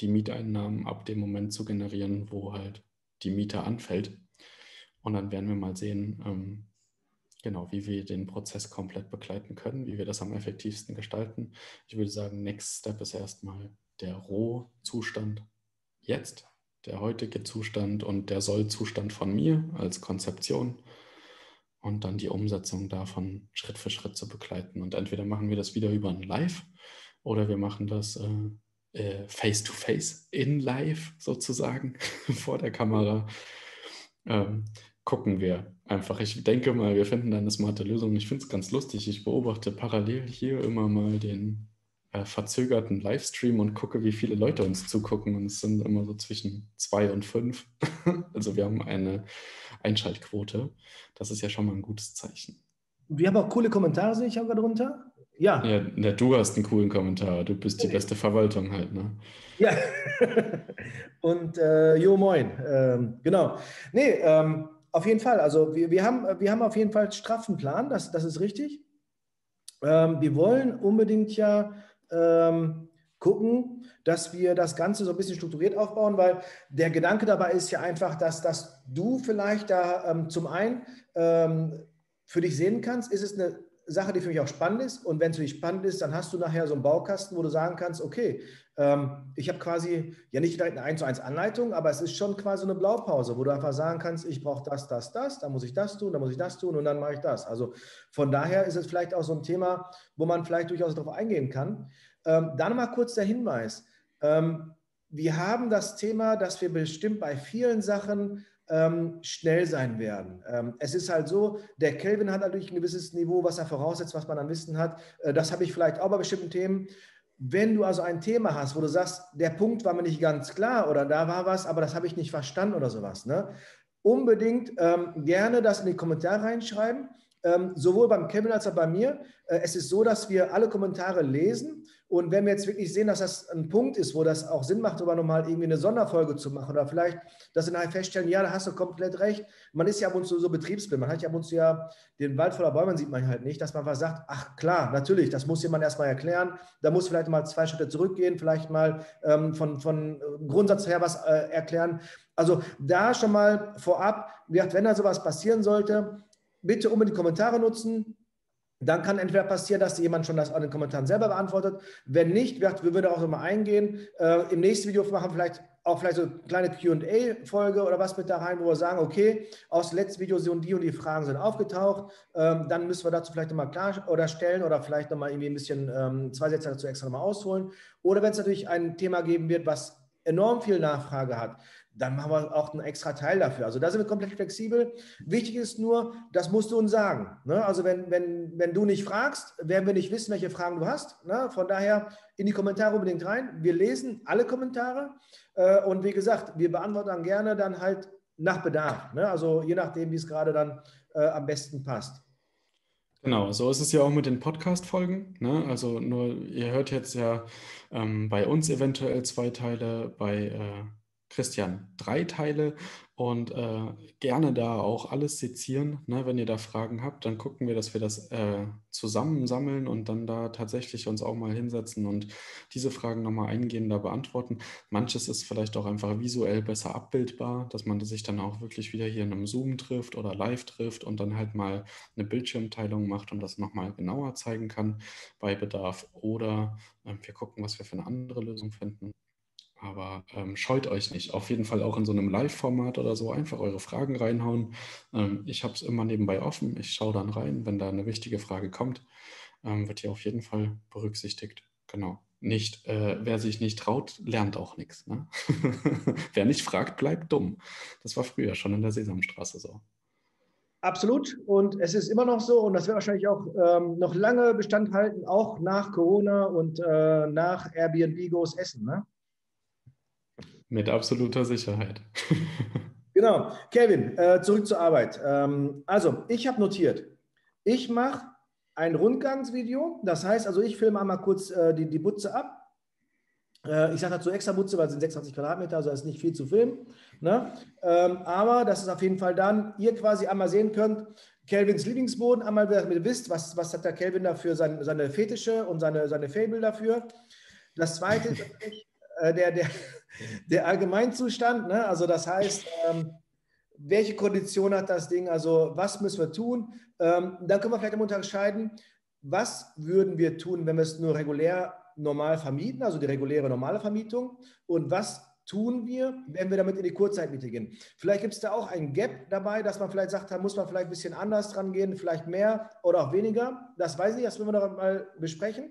die Mieteinnahmen ab dem Moment zu generieren, wo halt die Miete anfällt. Und dann werden wir mal sehen, wie wir den Prozess komplett begleiten können, wie wir das am effektivsten gestalten. Ich würde sagen, Next Step ist erstmal der Rohzustand jetzt, der heutige Zustand und der Sollzustand von mir als Konzeption und dann die Umsetzung davon Schritt für Schritt zu begleiten. Und entweder machen wir das wieder über ein Live oder wir machen das face-to-face in Live sozusagen vor der Kamera. Gucken wir einfach. Ich denke mal, wir finden da eine smarte Lösung. Ich finde es ganz lustig. Ich beobachte parallel hier immer mal den verzögerten Livestream und gucke, wie viele Leute uns zugucken. Und es sind immer so zwischen 2 und 5. Also wir haben eine Einschaltquote. Das ist ja schon mal ein gutes Zeichen. Wir haben auch coole Kommentare, sehe ich auch darunter. Ja, du hast einen coolen Kommentar. Du bist die beste Verwaltung halt, ne? Ja. Und jo, moin. Genau. Nee, auf jeden Fall. Also wir haben auf jeden Fall einen straffen Plan. Das ist richtig. Wir wollen unbedingt gucken, dass wir das Ganze so ein bisschen strukturiert aufbauen, weil der Gedanke dabei ist ja einfach, dass du vielleicht da zum einen für dich sehen kannst, ist es eine Sache, die für mich auch spannend ist. Und wenn es für dich spannend ist, dann hast du nachher so einen Baukasten, wo du sagen kannst, okay, ich habe quasi, ja nicht direkt eine 1:1 Anleitung, aber es ist schon quasi eine Blaupause, wo du einfach sagen kannst, ich brauche das, dann muss ich das tun, dann muss ich das tun und dann mache ich das. Also von daher ist es vielleicht auch so ein Thema, wo man vielleicht durchaus darauf eingehen kann. Dann mal kurz der Hinweis. Wir haben das Thema, dass wir bestimmt bei vielen Sachen schnell sein werden. Es ist halt so, der Calvin hat natürlich ein gewisses Niveau, was er voraussetzt, was man an Wissen hat. Das habe ich vielleicht auch bei bestimmten Themen. Wenn du also ein Thema hast, wo du sagst, der Punkt war mir nicht ganz klar oder da war was, aber das habe ich nicht verstanden oder sowas, ne? Unbedingt gerne das in die Kommentare reinschreiben, sowohl beim Calvin als auch bei mir. Es ist so, dass wir alle Kommentare lesen. Und wenn wir jetzt wirklich sehen, dass das ein Punkt ist, wo das auch Sinn macht, darüber nochmal irgendwie eine Sonderfolge zu machen oder vielleicht, dass wir nachher feststellen, ja, da hast du komplett recht. Man ist ja ab und zu so betriebsblind. Man hat ja ab und zu ja den Wald voller Bäume, sieht man halt nicht, dass man einfach sagt, ach klar, natürlich, das muss jemand erstmal erklären. Da muss vielleicht mal 2 Schritte zurückgehen, vielleicht mal von Grundsatz her was erklären. Also da schon mal vorab, wie gesagt, wenn da sowas passieren sollte, bitte unbedingt Kommentare nutzen. Dann kann entweder passieren, dass jemand schon das in den Kommentaren selber beantwortet. Wenn nicht, wir würden auch nochmal eingehen. Im nächsten Video machen vielleicht so eine kleine Q&A-Folge oder was mit da rein, wo wir sagen, okay, aus dem letzten Video sind die Fragen sind aufgetaucht. Dann müssen wir dazu vielleicht nochmal klarstellen oder vielleicht nochmal irgendwie ein bisschen 2 Sätze dazu extra nochmal ausholen. Oder wenn es natürlich ein Thema geben wird, was enorm viel Nachfrage hat, dann machen wir auch einen extra Teil dafür. Also da sind wir komplett flexibel. Wichtig ist nur, das musst du uns sagen, ne? Also wenn du nicht fragst, werden wir nicht wissen, welche Fragen du hast, ne? Von daher in die Kommentare unbedingt rein. Wir lesen alle Kommentare und wie gesagt, wir beantworten dann gerne dann halt nach Bedarf, ne? Also je nachdem, wie es gerade dann am besten passt. Genau, so ist es ja auch mit den Podcast-Folgen, ne? Also nur, ihr hört jetzt ja bei uns eventuell 2 Teile, bei Christian 3 Teile und gerne da auch alles sezieren, ne? Wenn ihr da Fragen habt, dann gucken wir, dass wir das zusammensammeln und dann da tatsächlich uns auch mal hinsetzen und diese Fragen nochmal eingehender beantworten. Manches ist vielleicht auch einfach visuell besser abbildbar, dass man sich dann auch wirklich wieder hier in einem Zoom trifft oder live trifft und dann halt mal eine Bildschirmteilung macht und das nochmal genauer zeigen kann bei Bedarf oder wir gucken, was wir für eine andere Lösung finden. Aber scheut euch nicht. Auf jeden Fall auch in so einem Live-Format oder so einfach eure Fragen reinhauen. Ich habe es immer nebenbei offen. Ich schaue dann rein. Wenn da eine wichtige Frage kommt, wird die auf jeden Fall berücksichtigt. Genau. Nicht, wer sich nicht traut, lernt auch nichts, ne? Wer nicht fragt, bleibt dumm. Das war früher schon in der Sesamstraße so. Absolut. Und es ist immer noch so. Und das wird wahrscheinlich auch noch lange Bestand halten, auch nach Corona und nach Airbnb-Goes Essen, ne? Mit absoluter Sicherheit. Genau. Calvin, zurück zur Arbeit. Also, ich habe notiert, ich mache ein Rundgangsvideo. Das heißt, also ich filme einmal kurz die Butze ab. Ich sage dazu extra Butze, weil es sind 26 Quadratmeter, also ist nicht viel zu filmen. Ne? Aber das ist auf jeden Fall dann, ihr quasi einmal sehen könnt, Calvins Lieblingsboden, einmal damit ihr wisst, was hat der Calvin dafür, seine Fetische und seine Fable dafür. Das Zweite ist der Allgemeinzustand, ne? Also das heißt, welche Kondition hat das Ding, also was müssen wir tun? Dann können wir vielleicht am unterscheiden, was würden wir tun, wenn wir es nur regulär normal vermieten, also die reguläre normale Vermietung, und was tun wir, wenn wir damit in die Kurzzeitmiete gehen. Vielleicht gibt es da auch ein Gap dabei, dass man vielleicht sagt, da muss man vielleicht ein bisschen anders dran gehen, vielleicht mehr oder auch weniger, das weiß ich nicht, das werden wir noch mal besprechen.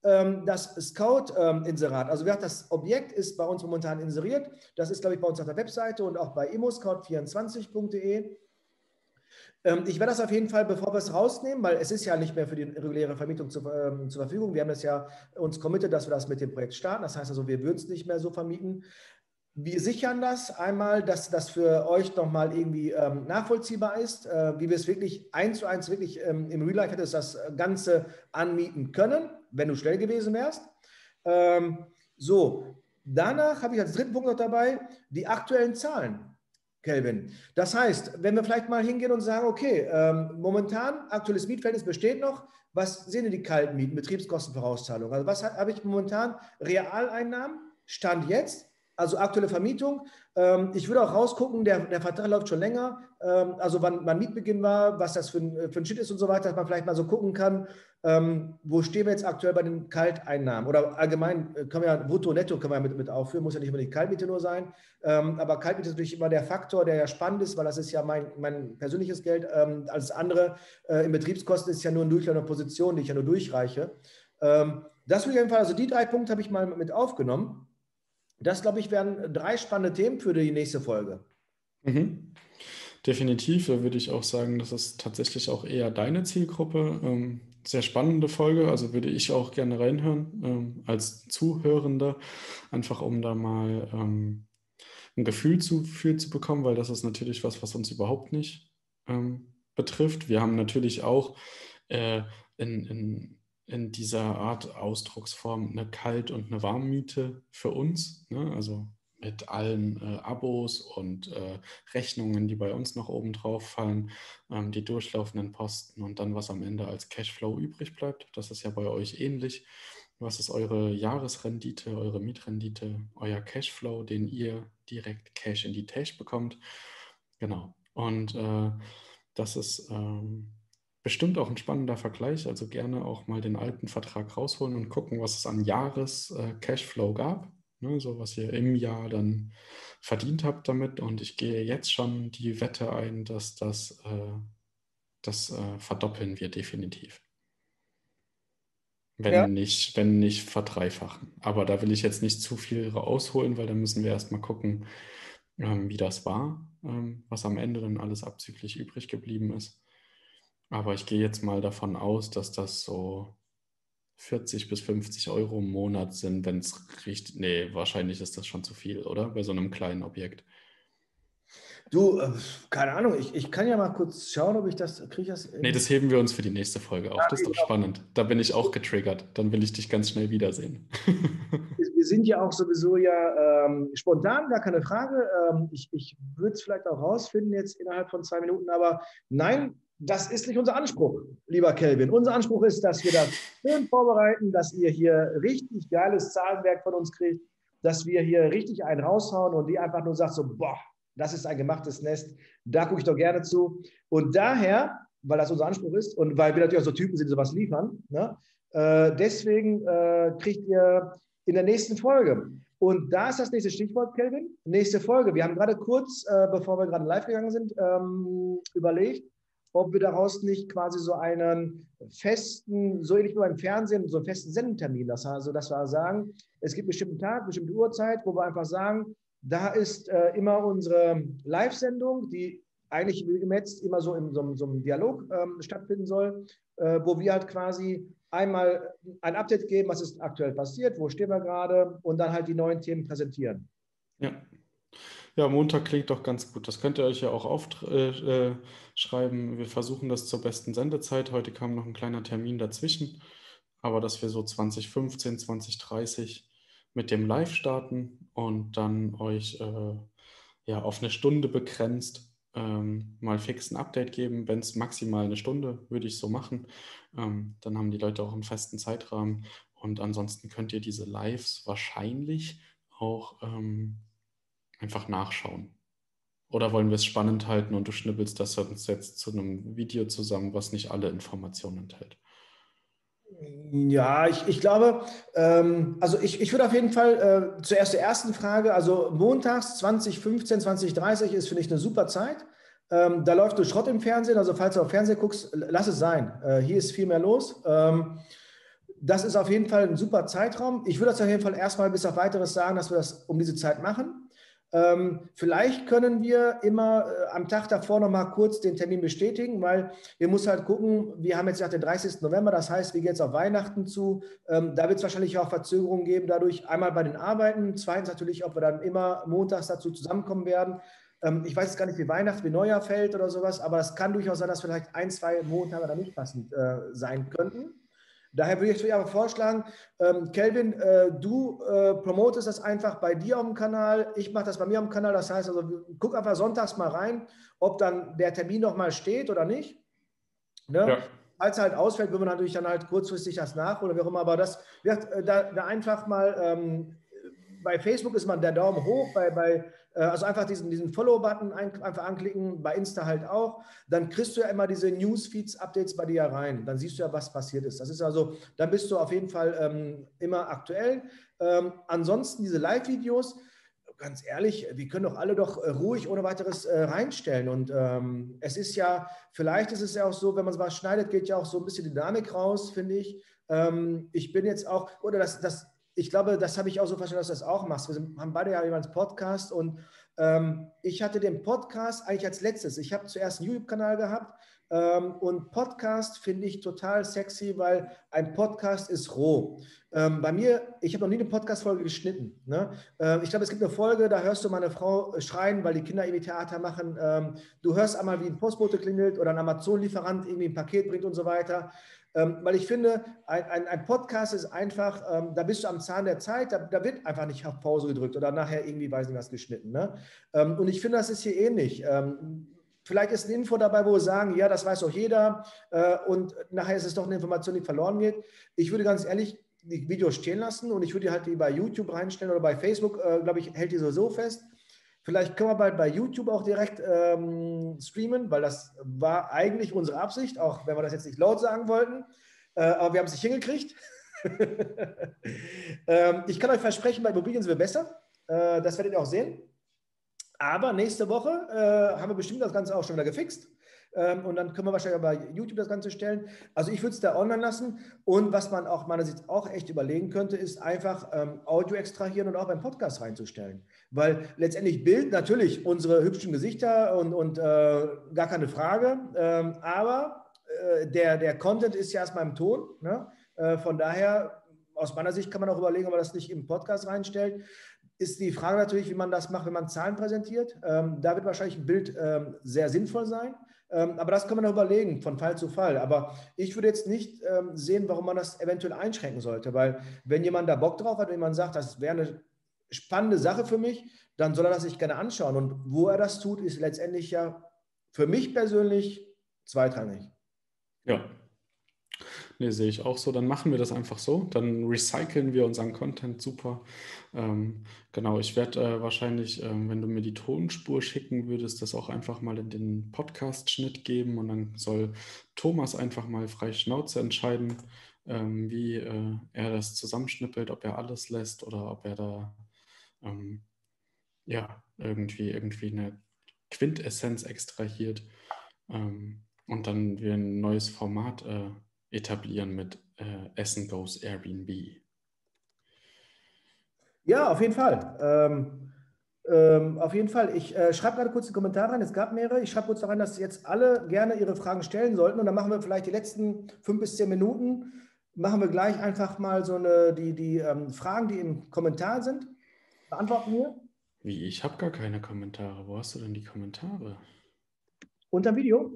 Das Scout-Inserat, also das Objekt ist bei uns momentan inseriert, das ist, glaube ich, bei uns auf der Webseite und auch bei immoscout24.de. Ich werde das auf jeden Fall, bevor wir es rausnehmen, weil es ist ja nicht mehr für die reguläre Vermietung zur Verfügung, wir haben das ja uns committed, dass wir das mit dem Projekt starten, das heißt also, wir würden es nicht mehr so vermieten. Wir sichern das einmal, dass das für euch nochmal irgendwie nachvollziehbar ist, wie wir es wirklich 1:1 wirklich im Real Life hättest das Ganze anmieten können, wenn du schnell gewesen wärst. So, danach habe ich als dritten Punkt noch dabei die aktuellen Zahlen, Calvin. Das heißt, wenn wir vielleicht mal hingehen und sagen, okay, momentan aktuelles Mietverhältnis besteht noch, was sind denn die kalten Mieten, Betriebskostenvorauszahlung? Also was habe ich momentan? Realeinnahmen, Stand jetzt. Also aktuelle Vermietung. Ich würde auch rausgucken, der Vertrag läuft schon länger. Also wann Mietbeginn war, was das für ein Shit ist und so weiter, dass man vielleicht mal so gucken kann, wo stehen wir jetzt aktuell bei den Kalteinnahmen. Oder allgemein können wir ja brutto, netto können wir mit aufführen, muss ja nicht immer die Kaltmiete nur sein. Aber Kaltmiete ist natürlich immer der Faktor, der ja spannend ist, weil das ist ja mein persönliches Geld. Alles andere in Betriebskosten ist ja nur ein Durchlauf einer Position, die ich ja nur durchreiche. Das würde ich auf jeden Fall, also die drei Punkte habe ich mal mit aufgenommen. Das, glaube ich, wären drei spannende Themen für die nächste Folge. Mhm. Definitiv, da würde ich auch sagen, das ist tatsächlich auch eher deine Zielgruppe. Sehr spannende Folge, also würde ich auch gerne reinhören als Zuhörender, einfach um da mal ein Gefühl für zu bekommen, weil das ist natürlich was uns überhaupt nicht betrifft. Wir haben natürlich auch in dieser Art Ausdrucksform eine Kalt- und eine Warmmiete für uns, ne? Also mit allen Abos und Rechnungen, die bei uns noch oben drauf fallen, die durchlaufenden Posten und dann, was am Ende als Cashflow übrig bleibt. Das ist ja bei euch ähnlich. Was ist eure Jahresrendite, eure Mietrendite, euer Cashflow, den ihr direkt Cash in die Tasche bekommt? Genau. Und das ist... bestimmt auch ein spannender Vergleich, also gerne auch mal den alten Vertrag rausholen und gucken, was es an Jahres-Cashflow gab, ne, so was ihr im Jahr dann verdient habt damit, und ich gehe jetzt schon die Wette ein, dass das verdoppeln wir definitiv. Wenn nicht verdreifachen. Aber da will ich jetzt nicht zu viel rausholen, weil da müssen wir erstmal gucken, wie das war, was am Ende dann alles abzüglich übrig geblieben ist. Aber ich gehe jetzt mal davon aus, dass das so 40 bis 50 Euro im Monat sind, wenn es richtig... Nee, wahrscheinlich ist das schon zu viel, oder? Bei so einem kleinen Objekt. Du, keine Ahnung. Ich kann ja mal kurz schauen, ob ich das... Krieg das nee, das heben wir uns für die nächste Folge auf. Das ist doch spannend. Da bin ich auch getriggert. Dann will ich dich ganz schnell wiedersehen. Wir sind ja auch sowieso ja spontan, gar keine Frage. Ich würde es vielleicht auch rausfinden jetzt innerhalb von 2 Minuten, aber nein... Das ist nicht unser Anspruch, lieber Calvin. Unser Anspruch ist, dass wir das schön vorbereiten, dass ihr hier richtig geiles Zahlenwerk von uns kriegt, dass wir hier richtig einen raushauen und die einfach nur sagt so, boah, das ist ein gemachtes Nest, da gucke ich doch gerne zu. Und daher, weil das unser Anspruch ist und weil wir natürlich auch so Typen sind, die sowas liefern, ne? Deswegen kriegt ihr in der nächsten Folge. Und da ist das nächste Stichwort, Calvin, nächste Folge. Wir haben gerade kurz, bevor wir gerade live gegangen sind, überlegt, ob wir daraus nicht quasi so einen festen, so ähnlich wie beim Fernsehen, so einen festen Sendetermin, das heißt, also, dass wir sagen, es gibt einen bestimmten Tag, eine bestimmte Uhrzeit, wo wir einfach sagen, da ist immer unsere Live-Sendung, die eigentlich jetzt immer so in so einem Dialog stattfinden soll, wo wir halt quasi einmal ein Update geben, was ist aktuell passiert, wo stehen wir gerade, und dann halt die neuen Themen präsentieren. Ja. Ja, Montag klingt doch ganz gut. Das könnt ihr euch ja auch aufschreiben. Wir versuchen das zur besten Sendezeit. Heute kam noch ein kleiner Termin dazwischen. Aber dass wir so 20:15, 20:30 mit dem Live starten und dann euch ja, auf eine Stunde begrenzt mal fix ein Update geben. Wenn es maximal eine Stunde, würde ich so machen. Dann haben die Leute auch einen festen Zeitrahmen. Und ansonsten könnt ihr diese Lives wahrscheinlich auch einfach nachschauen. Oder wollen wir es spannend halten und du schnippelst das jetzt zu einem Video zusammen, was nicht alle Informationen enthält? Ja, ich glaube, also ich würde auf jeden Fall zuerst der ersten Frage, also montags 20:15, 20:30 ist, finde ich, eine super Zeit. Da läuft durch Schrott im Fernsehen, also falls du auf Fernsehen guckst, lass es sein. Hier ist viel mehr los. Das ist auf jeden Fall ein super Zeitraum. Ich würde das auf jeden Fall erstmal bis auf Weiteres sagen, dass wir das um diese Zeit machen. Vielleicht können wir immer am Tag davor noch mal kurz den Termin bestätigen, weil wir müssen halt gucken, wir haben jetzt nach dem 30. November, das heißt, wir gehen jetzt auf Weihnachten zu, da wird es wahrscheinlich auch Verzögerungen geben, dadurch einmal bei den Arbeiten, zweitens natürlich, ob wir dann immer montags dazu zusammenkommen werden. Ich weiß jetzt gar nicht, wie Weihnachten, wie Neujahr fällt oder sowas, aber es kann durchaus sein, dass vielleicht ein, zwei Monate da nicht passend sein könnten. Daher würde ich aber vorschlagen, Calvin, du promotest das einfach bei dir auf dem Kanal, ich mache das bei mir auf dem Kanal, das heißt, also guck einfach sonntags mal rein, ob dann der Termin nochmal steht oder nicht. Ne? Ja. Falls er halt ausfällt, würden wir natürlich dann halt kurzfristig das nachholen, wie auch immer, aber das wird da einfach mal, bei Facebook ist man der Daumen hoch, also einfach diesen Follow-Button einfach anklicken, bei Insta halt auch, dann kriegst du ja immer diese Newsfeeds-Updates bei dir rein, dann siehst du ja, was passiert ist. Das ist also, dann bist du auf jeden Fall immer aktuell. Ansonsten diese Live-Videos, ganz ehrlich, wir können doch alle ruhig ohne weiteres reinstellen und es ist ja, vielleicht ist es ja auch so, wenn man es mal schneidet, geht ja auch so ein bisschen Dynamik raus, finde ich. Ich bin jetzt auch, oder ich glaube, das habe ich auch so verstanden, dass du das auch machst. Wir haben beide ja jeweils Podcast und ich hatte den Podcast eigentlich als letztes. Ich habe zuerst einen YouTube-Kanal gehabt und Podcast finde ich total sexy, weil ein Podcast ist roh. Bei mir, ich habe noch nie eine Podcast-Folge geschnitten. Ne? Ich glaube, es gibt eine Folge, da hörst du meine Frau schreien, weil die Kinder irgendwie Theater machen. Du hörst einmal, wie ein Postbote klingelt oder ein Amazon-Lieferant irgendwie ein Paket bringt und so weiter. Weil ich finde, ein Podcast ist einfach, da bist du am Zahn der Zeit, da wird einfach nicht auf Pause gedrückt oder nachher irgendwie, weiß nicht was, geschnitten. Ne? Und ich finde, das ist hier ähnlich. Vielleicht ist eine Info dabei, wo wir sagen, ja, das weiß doch jeder und nachher ist es doch eine Information, die verloren geht. Ich würde ganz ehrlich die Videos stehen lassen und ich würde die halt wie bei YouTube reinstellen oder bei Facebook, glaube ich, hält die so fest. Vielleicht können wir bald bei YouTube auch direkt streamen, weil das war eigentlich unsere Absicht, auch wenn wir das jetzt nicht laut sagen wollten. Aber wir haben es nicht hingekriegt. Ich kann euch versprechen, bei Immobilien sind wir besser. Das werdet ihr auch sehen. Aber nächste Woche haben wir bestimmt das Ganze auch schon wieder gefixt. Und dann können wir wahrscheinlich auch bei YouTube das Ganze stellen. Also ich würde es da online lassen. Und was man auch meinerseits auch echt überlegen könnte, ist einfach Audio extrahieren und auch beim Podcast reinzustellen. Weil letztendlich Bild, natürlich unsere hübschen Gesichter und gar keine Frage. Aber der Content ist ja erstmal im Ton. Ne? Von daher, aus meiner Sicht kann man auch überlegen, ob man das nicht im Podcast reinstellt. Ist die Frage natürlich, wie man das macht, wenn man Zahlen präsentiert. Da wird wahrscheinlich ein Bild sehr sinnvoll sein. Aber das kann man noch überlegen, von Fall zu Fall. Aber ich würde jetzt nicht sehen, warum man das eventuell einschränken sollte. Weil wenn jemand da Bock drauf hat, wenn man sagt, das wäre eine spannende Sache für mich, dann soll er das sich gerne anschauen. Und wo er das tut, ist letztendlich ja für mich persönlich zweitrangig. Ja, nee, sehe ich auch so. Dann machen wir das einfach so. Dann recyceln wir unseren Content super. Genau, ich werde wahrscheinlich, wenn du mir die Tonspur schicken würdest, das auch einfach mal in den Podcast-Schnitt geben und dann soll Thomas einfach mal frei Schnauze entscheiden, wie er das zusammenschnippelt, ob er alles lässt oder ob er da ja, irgendwie eine Quintessenz extrahiert und dann wir ein neues Format etablieren mit Essen goes Airbnb. Ja, auf jeden Fall. Auf jeden Fall. Ich schreibe gerade kurz einen Kommentar rein. Es gab mehrere. Ich schreibe kurz rein, dass jetzt alle gerne ihre Fragen stellen sollten. Und dann machen wir vielleicht die letzten 5 bis 10 Minuten, machen wir gleich einfach mal so die Fragen, die im Kommentar sind, beantworten wir. Wie, ich habe gar keine Kommentare. Wo hast du denn die Kommentare? Unter Video.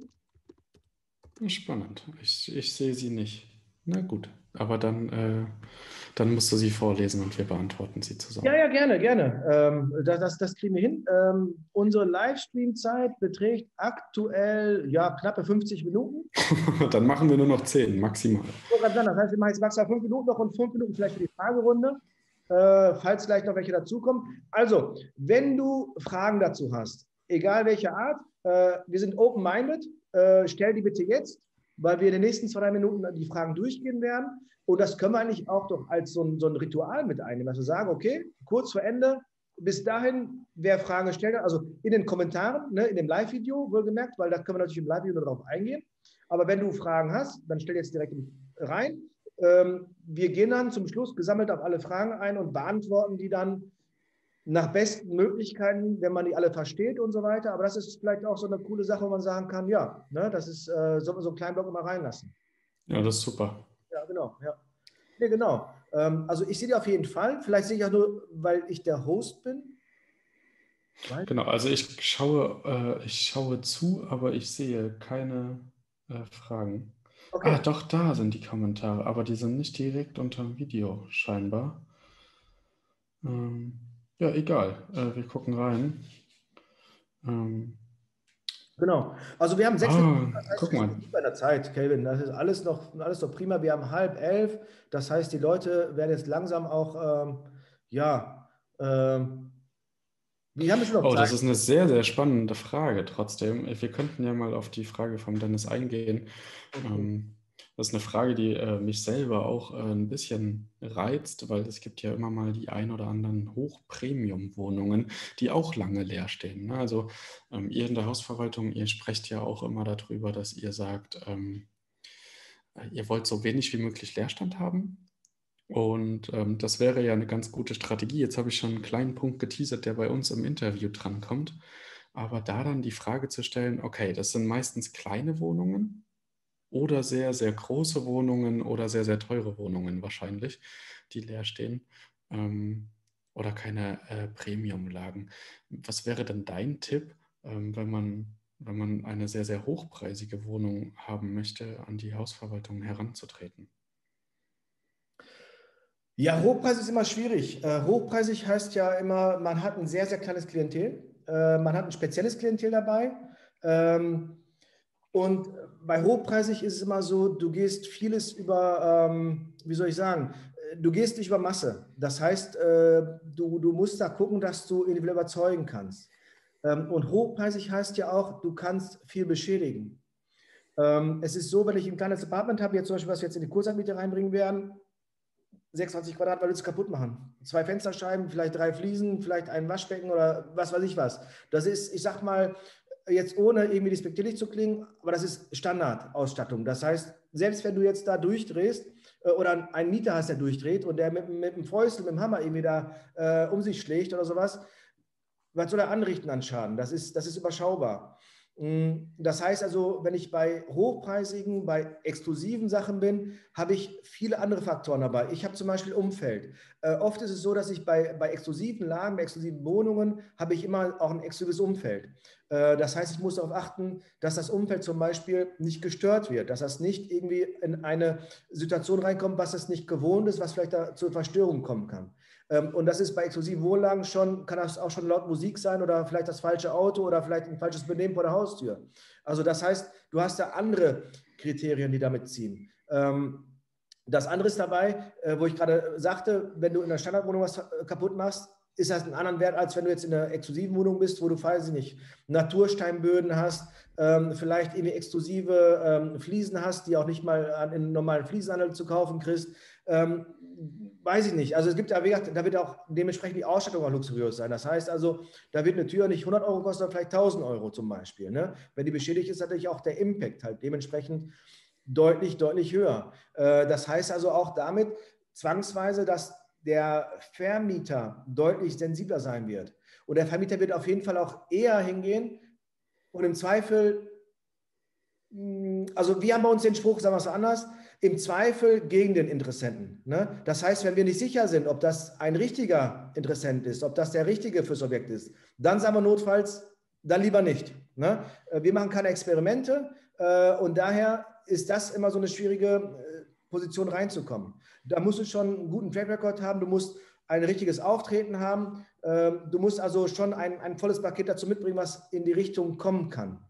Spannend. Ich sehe sie nicht. Na gut, aber dann musst du sie vorlesen und wir beantworten sie zusammen. Ja, gerne. Das kriegen wir hin. Unsere Livestream-Zeit beträgt aktuell knappe 50 Minuten. Dann machen wir nur noch 10 maximal. Das heißt, wir machen jetzt maximal 5 Minuten noch und 5 Minuten vielleicht für die Fragerunde, falls gleich noch welche dazukommen. Also, wenn du Fragen dazu hast, egal welche Art, wir sind open-minded, stell die bitte jetzt, weil wir in den nächsten 2-3 Minuten die Fragen durchgehen werden. Und das können wir eigentlich auch doch als so ein Ritual mit einnehmen. Also sagen, okay, kurz vor Ende, bis dahin, wer Fragen gestellt hat, also in den Kommentaren, in dem Live-Video, wohlgemerkt, weil da können wir natürlich im Live-Video darauf eingehen. Aber wenn du Fragen hast, dann stell jetzt direkt rein. Wir gehen dann zum Schluss gesammelt auf alle Fragen ein und beantworten die dann nach besten Möglichkeiten, wenn man die alle versteht und so weiter. Aber das ist vielleicht auch so eine coole Sache, wo man sagen kann, das ist, so einen kleinen Block immer reinlassen. Ja, das ist super. Ja, genau. Ja. Nee, genau. Also ich sehe die auf jeden Fall. Vielleicht sehe ich auch nur, weil ich der Host bin. Weil genau, also ich schaue zu, aber ich sehe keine Fragen. Okay. Ah, doch, da sind die Kommentare, aber die sind nicht direkt unter dem Video scheinbar. Ja, egal. Wir gucken rein. Genau. Also wir haben 6 Minuten. Das heißt, guck mal. Bei der Zeit, Calvin. Das ist alles noch prima. Wir haben 10:30. Das heißt, die Leute werden jetzt langsam auch, wir haben jetzt noch Zeit. Das ist eine sehr, sehr spannende Frage trotzdem. Wir könnten ja mal auf die Frage von Dennis eingehen. Okay. Das ist eine Frage, die mich selber auch ein bisschen reizt, weil es gibt ja immer mal die ein oder anderen Hochpremium-Wohnungen, die auch lange leer stehen. Ne? Also ihr in der Hausverwaltung, ihr sprecht ja auch immer darüber, dass ihr sagt, ihr wollt so wenig wie möglich Leerstand haben. Und das wäre ja eine ganz gute Strategie. Jetzt habe ich schon einen kleinen Punkt geteasert, der bei uns im Interview drankommt. Aber da dann die Frage zu stellen, okay, das sind meistens kleine Wohnungen, oder sehr, sehr große Wohnungen oder sehr, sehr teure Wohnungen wahrscheinlich, die leer stehen oder keine Premium-Lagen. Was wäre denn dein Tipp, wenn man eine sehr, sehr hochpreisige Wohnung haben möchte, an die Hausverwaltung heranzutreten? Ja, Hochpreis ist immer schwierig. Hochpreisig heißt ja immer, man hat ein sehr, sehr kleines Klientel. Man hat ein spezielles Klientel dabei. Und bei hochpreisig ist es immer so, du gehst vieles über, du gehst nicht über Masse. Das heißt, du musst da gucken, dass du individuell überzeugen kannst. Und hochpreisig heißt ja auch, du kannst viel beschädigen. Es ist so, wenn ich ein kleines Apartment habe, jetzt zum Beispiel, was wir jetzt in die Kurzzeitmiete reinbringen werden, 26 Quadrat, weil wir es kaputt machen. 2 Fensterscheiben, vielleicht 3 Fliesen, vielleicht ein Waschbecken oder was weiß ich was. Das ist, ich sag mal, jetzt ohne irgendwie despektierlich zu klingen, aber das ist Standardausstattung. Das heißt, selbst wenn du jetzt da durchdrehst oder einen Mieter hast, der durchdreht und der mit dem Fäustel, mit dem Hammer irgendwie da um sich schlägt oder sowas, was soll er anrichten an Schaden? Das ist überschaubar. Das heißt also, wenn ich bei hochpreisigen, bei exklusiven Sachen bin, habe ich viele andere Faktoren dabei. Ich habe zum Beispiel Umfeld. Oft ist es so, dass ich bei exklusiven Lagen, bei exklusiven Wohnungen, habe ich immer auch ein exklusives Umfeld. Das heißt, ich muss darauf achten, dass das Umfeld zum Beispiel nicht gestört wird, dass das nicht irgendwie in eine Situation reinkommt, was es nicht gewohnt ist, was vielleicht da zur Verstörung kommen kann. Und das ist bei exklusiven Wohnlagen schon, kann das auch schon laut Musik sein oder vielleicht das falsche Auto oder vielleicht ein falsches Benehmen vor der Haustür. Also das heißt, du hast da andere Kriterien, die damit ziehen. Das andere ist dabei, wo ich gerade sagte, wenn du in der Standardwohnung was kaputt machst, ist das einen anderen Wert, als wenn du jetzt in einer exklusiven Wohnung bist, wo du, weiß ich nicht, Natursteinböden hast, vielleicht irgendwie exklusive Fliesen hast, die auch nicht mal in einem normalen Fliesenhandel zu kaufen kriegst. Weiß ich nicht. Also es gibt ja, wie gesagt, da wird auch dementsprechend die Ausstattung auch luxuriös sein. Das heißt also, da wird eine Tür nicht 100 Euro kosten, sondern vielleicht 1.000 Euro zum Beispiel. Ne? Wenn die beschädigt ist, natürlich auch der Impact halt dementsprechend deutlich, deutlich höher. Das heißt also auch damit zwangsweise, dass der Vermieter deutlich sensibler sein wird. Und der Vermieter wird auf jeden Fall auch eher hingehen und im Zweifel Also wir haben bei uns den Spruch, sagen wir es anders, im Zweifel gegen den Interessenten. Ne? Das heißt, wenn wir nicht sicher sind, ob das ein richtiger Interessent ist, ob das der richtige fürs Objekt ist, dann sagen wir notfalls, dann lieber nicht. Ne? Wir machen keine Experimente und daher ist das immer so eine schwierige Position reinzukommen. Da musst du schon einen guten Track Record haben, du musst ein richtiges Auftreten haben, du musst also schon ein volles Paket dazu mitbringen, was in die Richtung kommen kann.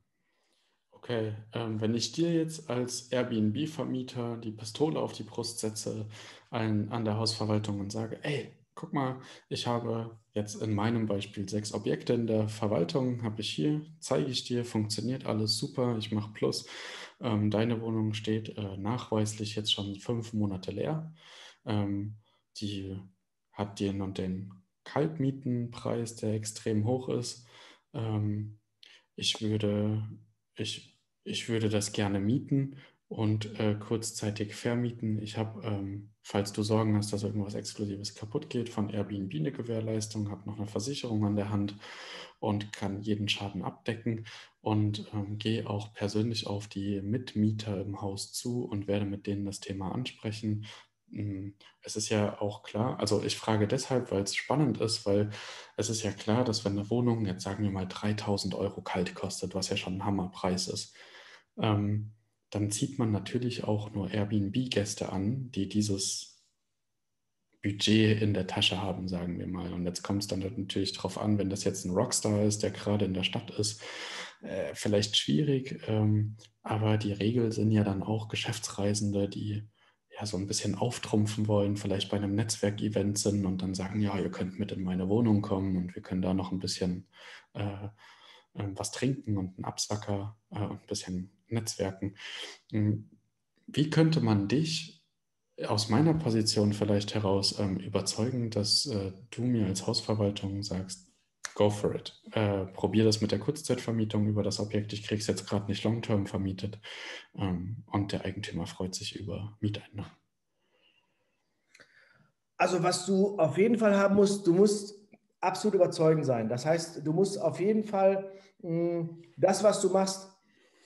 Okay, wenn ich dir jetzt als Airbnb-Vermieter die Pistole auf die Brust setze an der Hausverwaltung und sage, ey, guck mal, ich habe jetzt in meinem Beispiel 6 Objekte in der Verwaltung, habe ich hier, zeige ich dir, funktioniert alles super, ich mache Plus. Deine Wohnung steht nachweislich jetzt schon 5 Monate leer. Die hat den und den Kaltmietenpreis, der extrem hoch ist. Ich würde das gerne mieten und kurzzeitig vermieten. Ich habe, falls du Sorgen hast, dass irgendwas Exklusives kaputt geht, von Airbnb eine Gewährleistung, habe noch eine Versicherung an der Hand und kann jeden Schaden abdecken und gehe auch persönlich auf die Mitmieter im Haus zu und werde mit denen das Thema ansprechen. Es ist ja auch klar, also ich frage deshalb, weil es spannend ist, weil es ist ja klar, dass wenn eine Wohnung, jetzt sagen wir mal 3.000 Euro kalt kostet, was ja schon ein Hammerpreis ist, dann zieht man natürlich auch nur Airbnb-Gäste an, die dieses Budget in der Tasche haben, sagen wir mal. Und jetzt kommt es dann natürlich drauf an, wenn das jetzt ein Rockstar ist, der gerade in der Stadt ist, vielleicht schwierig, aber die Regeln sind ja dann auch Geschäftsreisende, die ja so ein bisschen auftrumpfen wollen, vielleicht bei einem Netzwerkevent sind und dann sagen, ja, ihr könnt mit in meine Wohnung kommen und wir können da noch ein bisschen was trinken und einen Absacker und ein bisschen netzwerken. Wie könnte man dich aus meiner Position vielleicht heraus überzeugen, dass du mir als Hausverwaltung sagst, go for it. Probier das mit der Kurzzeitvermietung über das Objekt. Ich kriege es jetzt gerade nicht long-term vermietet. Und der Eigentümer freut sich über Mieteinnahmen. Also was du auf jeden Fall haben musst, du musst absolut überzeugend sein. Das heißt, du musst auf jeden Fall das, was du machst,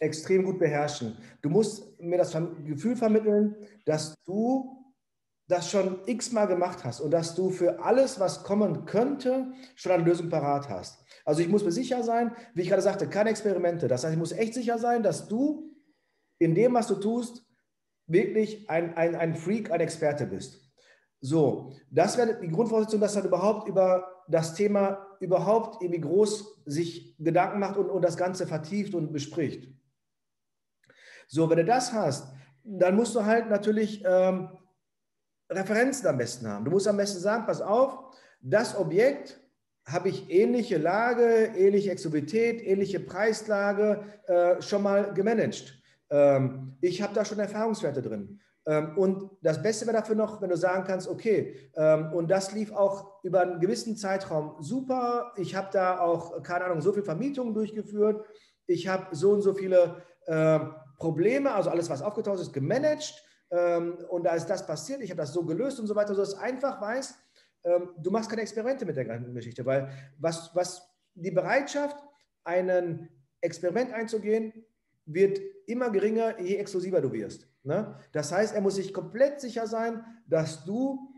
extrem gut beherrschen. Du musst mir das Gefühl vermitteln, dass du das schon x-mal gemacht hast und dass du für alles, was kommen könnte, schon eine Lösung parat hast. Also ich muss mir sicher sein, wie ich gerade sagte, keine Experimente. Das heißt, ich muss echt sicher sein, dass du in dem, was du tust, wirklich ein Freak, ein Experte bist. So, das wäre die Grundvoraussetzung, dass man überhaupt über das Thema überhaupt irgendwie groß sich Gedanken macht und das Ganze vertieft und bespricht. So, wenn du das hast, dann musst du halt natürlich Referenzen am besten haben. Du musst am besten sagen, pass auf, das Objekt habe ich ähnliche Lage, ähnliche Exklusivität, ähnliche Preislage schon mal gemanagt. Ich habe da schon Erfahrungswerte drin. Und das Beste wäre dafür noch, wenn du sagen kannst, okay, und das lief auch über einen gewissen Zeitraum super, ich habe da auch, keine Ahnung, so viele Vermietungen durchgeführt, ich habe so und so viele Probleme, also alles, was aufgetaucht ist, gemanagt, und da ist das passiert, ich habe das so gelöst und so weiter, sodass du einfach weißt, du machst keine Experimente mit der ganzen Geschichte, weil was die Bereitschaft, ein Experiment einzugehen, wird immer geringer, je exklusiver du wirst. Ne? Das heißt, er muss sich komplett sicher sein, dass du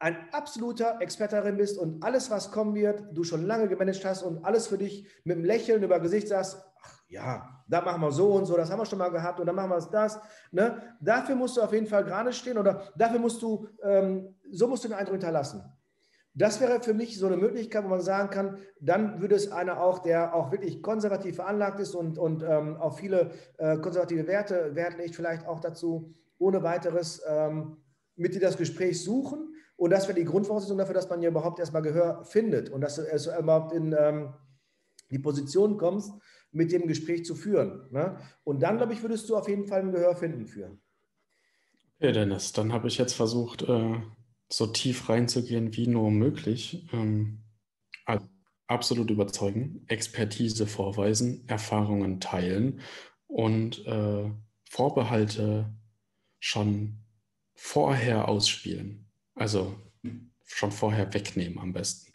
ein absoluter Experte darin bist und alles, was kommen wird, du schon lange gemanagt hast und alles für dich mit einem Lächeln über Gesicht sagst, ach ja, da machen wir so und so, das haben wir schon mal gehabt und dann machen wir das. Ne? Dafür musst du auf jeden Fall gerade stehen oder dafür musst du, so musst du den Eindruck hinterlassen. Das wäre für mich so eine Möglichkeit, wo man sagen kann, dann würde es einer auch, der auch wirklich konservativ veranlagt ist und auf viele konservative Werte Wert legt, vielleicht auch dazu ohne weiteres mit dir das Gespräch suchen. Und das wäre die Grundvoraussetzung dafür, dass man hier überhaupt erstmal Gehör findet und dass du erst überhaupt in die Position kommst, mit dem Gespräch zu führen. Ne? Und dann, glaube ich, würdest du auf jeden Fall ein Gehör finden für. Okay, Dennis, dann habe ich jetzt versucht, so tief reinzugehen wie nur möglich, also absolut überzeugen, Expertise vorweisen, Erfahrungen teilen und Vorbehalte schon vorher ausspielen. Also schon vorher wegnehmen am besten.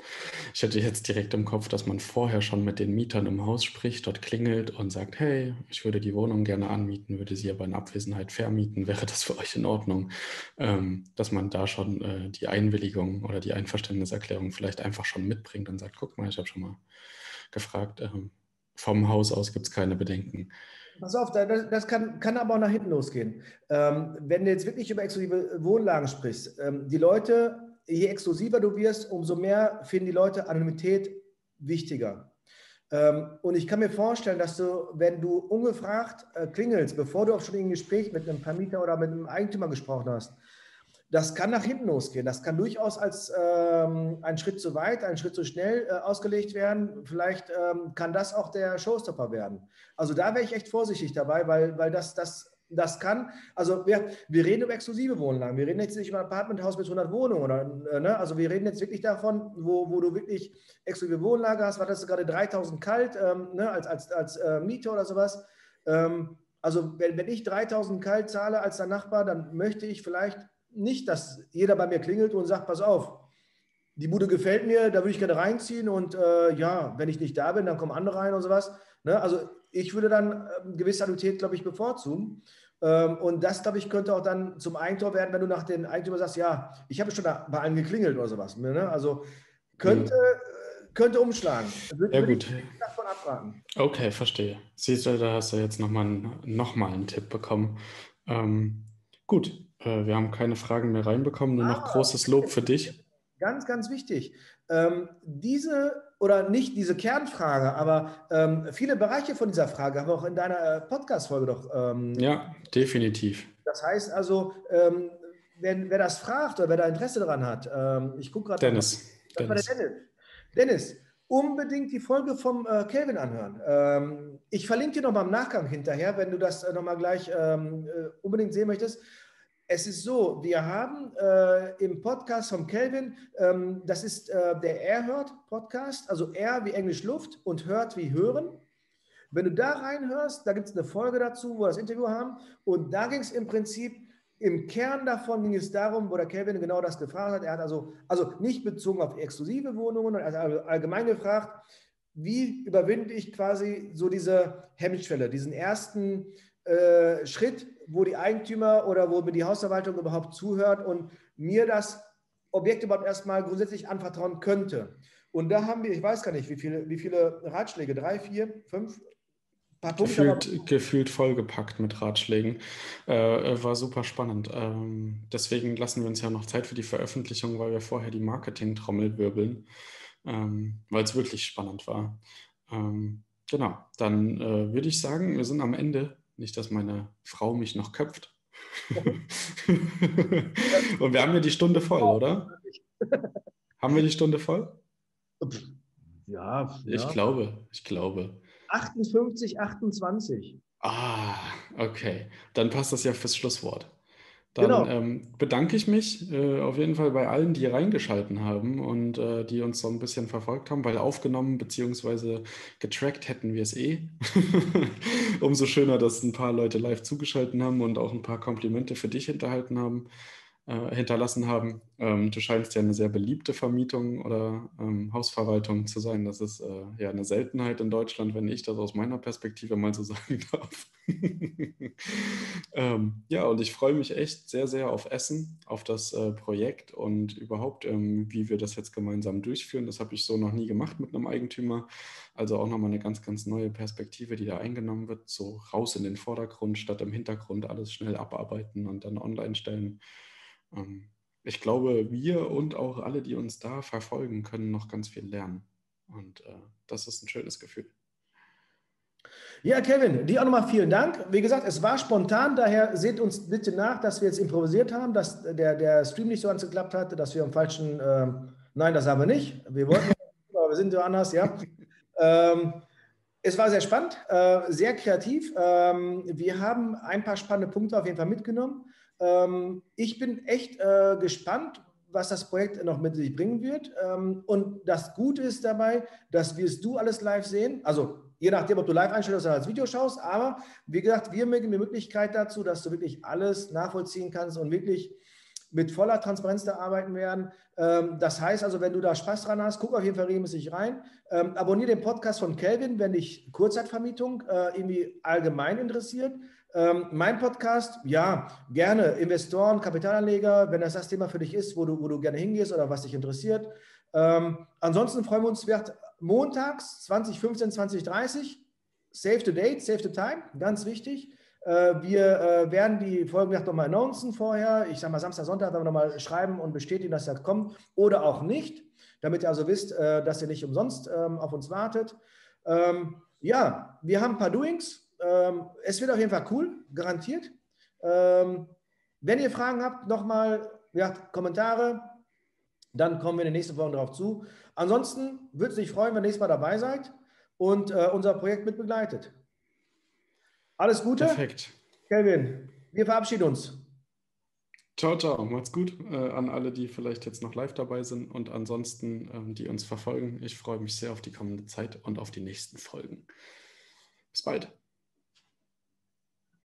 Ich hätte jetzt direkt im Kopf, dass man vorher schon mit den Mietern im Haus spricht, dort klingelt und sagt, hey, ich würde die Wohnung gerne anmieten, würde sie aber in Abwesenheit vermieten, wäre das für euch in Ordnung? Dass man da schon die Einwilligung oder die Einverständniserklärung vielleicht einfach schon mitbringt und sagt, guck mal, ich habe schon mal gefragt, vom Haus aus gibt es keine Bedenken. Pass auf, das kann aber auch nach hinten losgehen. Wenn du jetzt wirklich über exklusive Wohnlagen sprichst, die Leute... Je exklusiver du wirst, umso mehr finden die Leute Anonymität wichtiger. Und ich kann mir vorstellen, dass du, wenn du ungefragt klingelst, bevor du auch schon ein Gespräch mit einem Vermieter oder mit einem Eigentümer gesprochen hast, das kann nach hinten losgehen. Das kann durchaus als ein Schritt zu weit, ein Schritt zu schnell ausgelegt werden. Vielleicht kann das auch der Showstopper werden. Also da wäre ich echt vorsichtig dabei, weil das kann, also wir reden über exklusive Wohnlagen, wir reden jetzt nicht über ein Apartmenthaus mit 100 Wohnungen, oder, ne? Also wir reden jetzt wirklich davon, wo du wirklich exklusive Wohnlage hast, war das gerade 3.000 kalt, ne? als Miete oder sowas. Also wenn ich 3.000 kalt zahle als der Nachbar, dann möchte ich vielleicht nicht, dass jeder bei mir klingelt und sagt, pass auf, die Bude gefällt mir, da würde ich gerne reinziehen und ja, wenn ich nicht da bin, dann kommen andere rein und sowas. Ne? Also ich würde dann gewisse Anonymität, glaube ich, bevorzugen. Und das, glaube ich, könnte auch dann zum Eigentor werden, wenn du nach den Eigentümer sagst, ja, ich habe schon bei allen geklingelt oder sowas. Ne? Also könnte umschlagen. Ja, gut. Ich davon abraten. Okay, verstehe. Siehst du, da hast du jetzt nochmal einen Tipp bekommen. Gut, wir haben keine Fragen mehr reinbekommen, nur noch großes Lob für dich. Ganz, ganz wichtig. Nicht diese Kernfrage, aber viele Bereiche von dieser Frage haben wir auch in deiner Podcast-Folge doch. Ja, definitiv. Das heißt also, wer das fragt oder wer da Interesse daran hat, ich gucke gerade. Dennis, unbedingt die Folge vom Calvin anhören. Ich verlinke dir nochmal im Nachgang hinterher, wenn du das nochmal gleich unbedingt sehen möchtest. Es ist so, wir haben im Podcast vom Calvin, das ist der Er-Hört-Podcast, also Er wie Englisch Luft und Hört wie Hören. Wenn du da reinhörst, da gibt es eine Folge dazu, wo wir das Interview haben. Und da ging es im Prinzip, im Kern davon ging es darum, wo der Calvin genau das gefragt hat. Er hat also nicht bezogen auf exklusive Wohnungen, also allgemein gefragt, wie überwinde ich quasi so diese Hemmschwelle, diesen ersten Schritt, wo die Eigentümer oder wo mir die Hausverwaltung überhaupt zuhört und mir das Objekt überhaupt erstmal grundsätzlich anvertrauen könnte. Und da haben wir, ich weiß gar nicht, wie viele Ratschläge, 3, 4, 5, paar Punkte. Gefühlt vollgepackt mit Ratschlägen. War super spannend. Deswegen lassen wir uns ja noch Zeit für die Veröffentlichung, weil wir vorher die Marketing-Trommel wirbeln, weil es wirklich spannend war. Genau, dann würde ich sagen, wir sind am Ende. Nicht, dass meine Frau mich noch köpft. Und wir haben ja die Stunde voll, oder? Haben wir die Stunde voll? Ja. Ich glaube. 58, 28. Ah, okay. Dann passt das ja fürs Schlusswort. Dann bedanke ich mich auf jeden Fall bei allen, die reingeschalten haben und die uns so ein bisschen verfolgt haben, weil aufgenommen bzw. getrackt hätten wir es eh. Umso schöner, dass ein paar Leute live zugeschaltet haben und auch ein paar Komplimente für dich hinterlassen haben. Du scheinst ja eine sehr beliebte Vermietung oder Hausverwaltung zu sein. Das ist ja eine Seltenheit in Deutschland, wenn ich das aus meiner Perspektive mal so sagen darf. Ja, und ich freue mich echt sehr, sehr auf Essen, auf das Projekt und überhaupt, wie wir das jetzt gemeinsam durchführen. Das habe ich so noch nie gemacht mit einem Eigentümer. Also auch nochmal eine ganz, ganz neue Perspektive, die da eingenommen wird. So raus in den Vordergrund, statt im Hintergrund alles schnell abarbeiten und dann online stellen. Ich glaube, wir und auch alle, die uns da verfolgen, können noch ganz viel lernen. Und das ist ein schönes Gefühl. Ja, Calvin, dir auch nochmal vielen Dank. Wie gesagt, es war spontan, daher seht uns bitte nach, dass wir jetzt improvisiert haben, dass der Stream nicht so ganz geklappt hatte, dass wir am falschen... nein, das haben wir nicht. Wir wollten, aber wir sind so anders, ja. Es war sehr spannend, sehr kreativ. Wir haben ein paar spannende Punkte auf jeden Fall mitgenommen. Ich bin echt gespannt, was das Projekt noch mit sich bringen wird. Und das Gute ist dabei, dass wirst du alles live sehen, also je nachdem, ob du live einstellst oder als Video schaust, aber wie gesagt, wir mögen die Möglichkeit dazu, dass du wirklich alles nachvollziehen kannst und wirklich mit voller Transparenz da arbeiten werden. Das heißt also, wenn du da Spaß dran hast, guck auf jeden Fall regelmäßig rein. Abonniere den Podcast von Calvin, wenn dich Kurzzeitvermietung irgendwie allgemein interessiert. Mein Podcast, ja, gerne Investoren, Kapitalanleger, wenn das das Thema für dich ist, wo du gerne hingehst oder was dich interessiert. Ansonsten freuen wir uns montags 20:15, 20:30. Save the date, save the time, ganz wichtig. Wir werden die Folgen nochmal announcen vorher. Ich sage mal Samstag, Sonntag werden wir nochmal schreiben und bestätigen, dass das kommt oder auch nicht, damit ihr also wisst, dass ihr nicht umsonst auf uns wartet. Ja, wir haben ein paar Doings. Es wird auf jeden Fall cool, garantiert. Wenn ihr Fragen habt, nochmal Kommentare, dann kommen wir in den nächsten Wochen darauf zu. Ansonsten würde es mich freuen, wenn ihr nächstes Mal dabei seid und unser Projekt mit begleitet. Alles Gute. Perfekt. Calvin, wir verabschieden uns. Ciao, ciao. Macht's gut an alle, die vielleicht jetzt noch live dabei sind und ansonsten, die uns verfolgen. Ich freue mich sehr auf die kommende Zeit und auf die nächsten Folgen. Bis bald.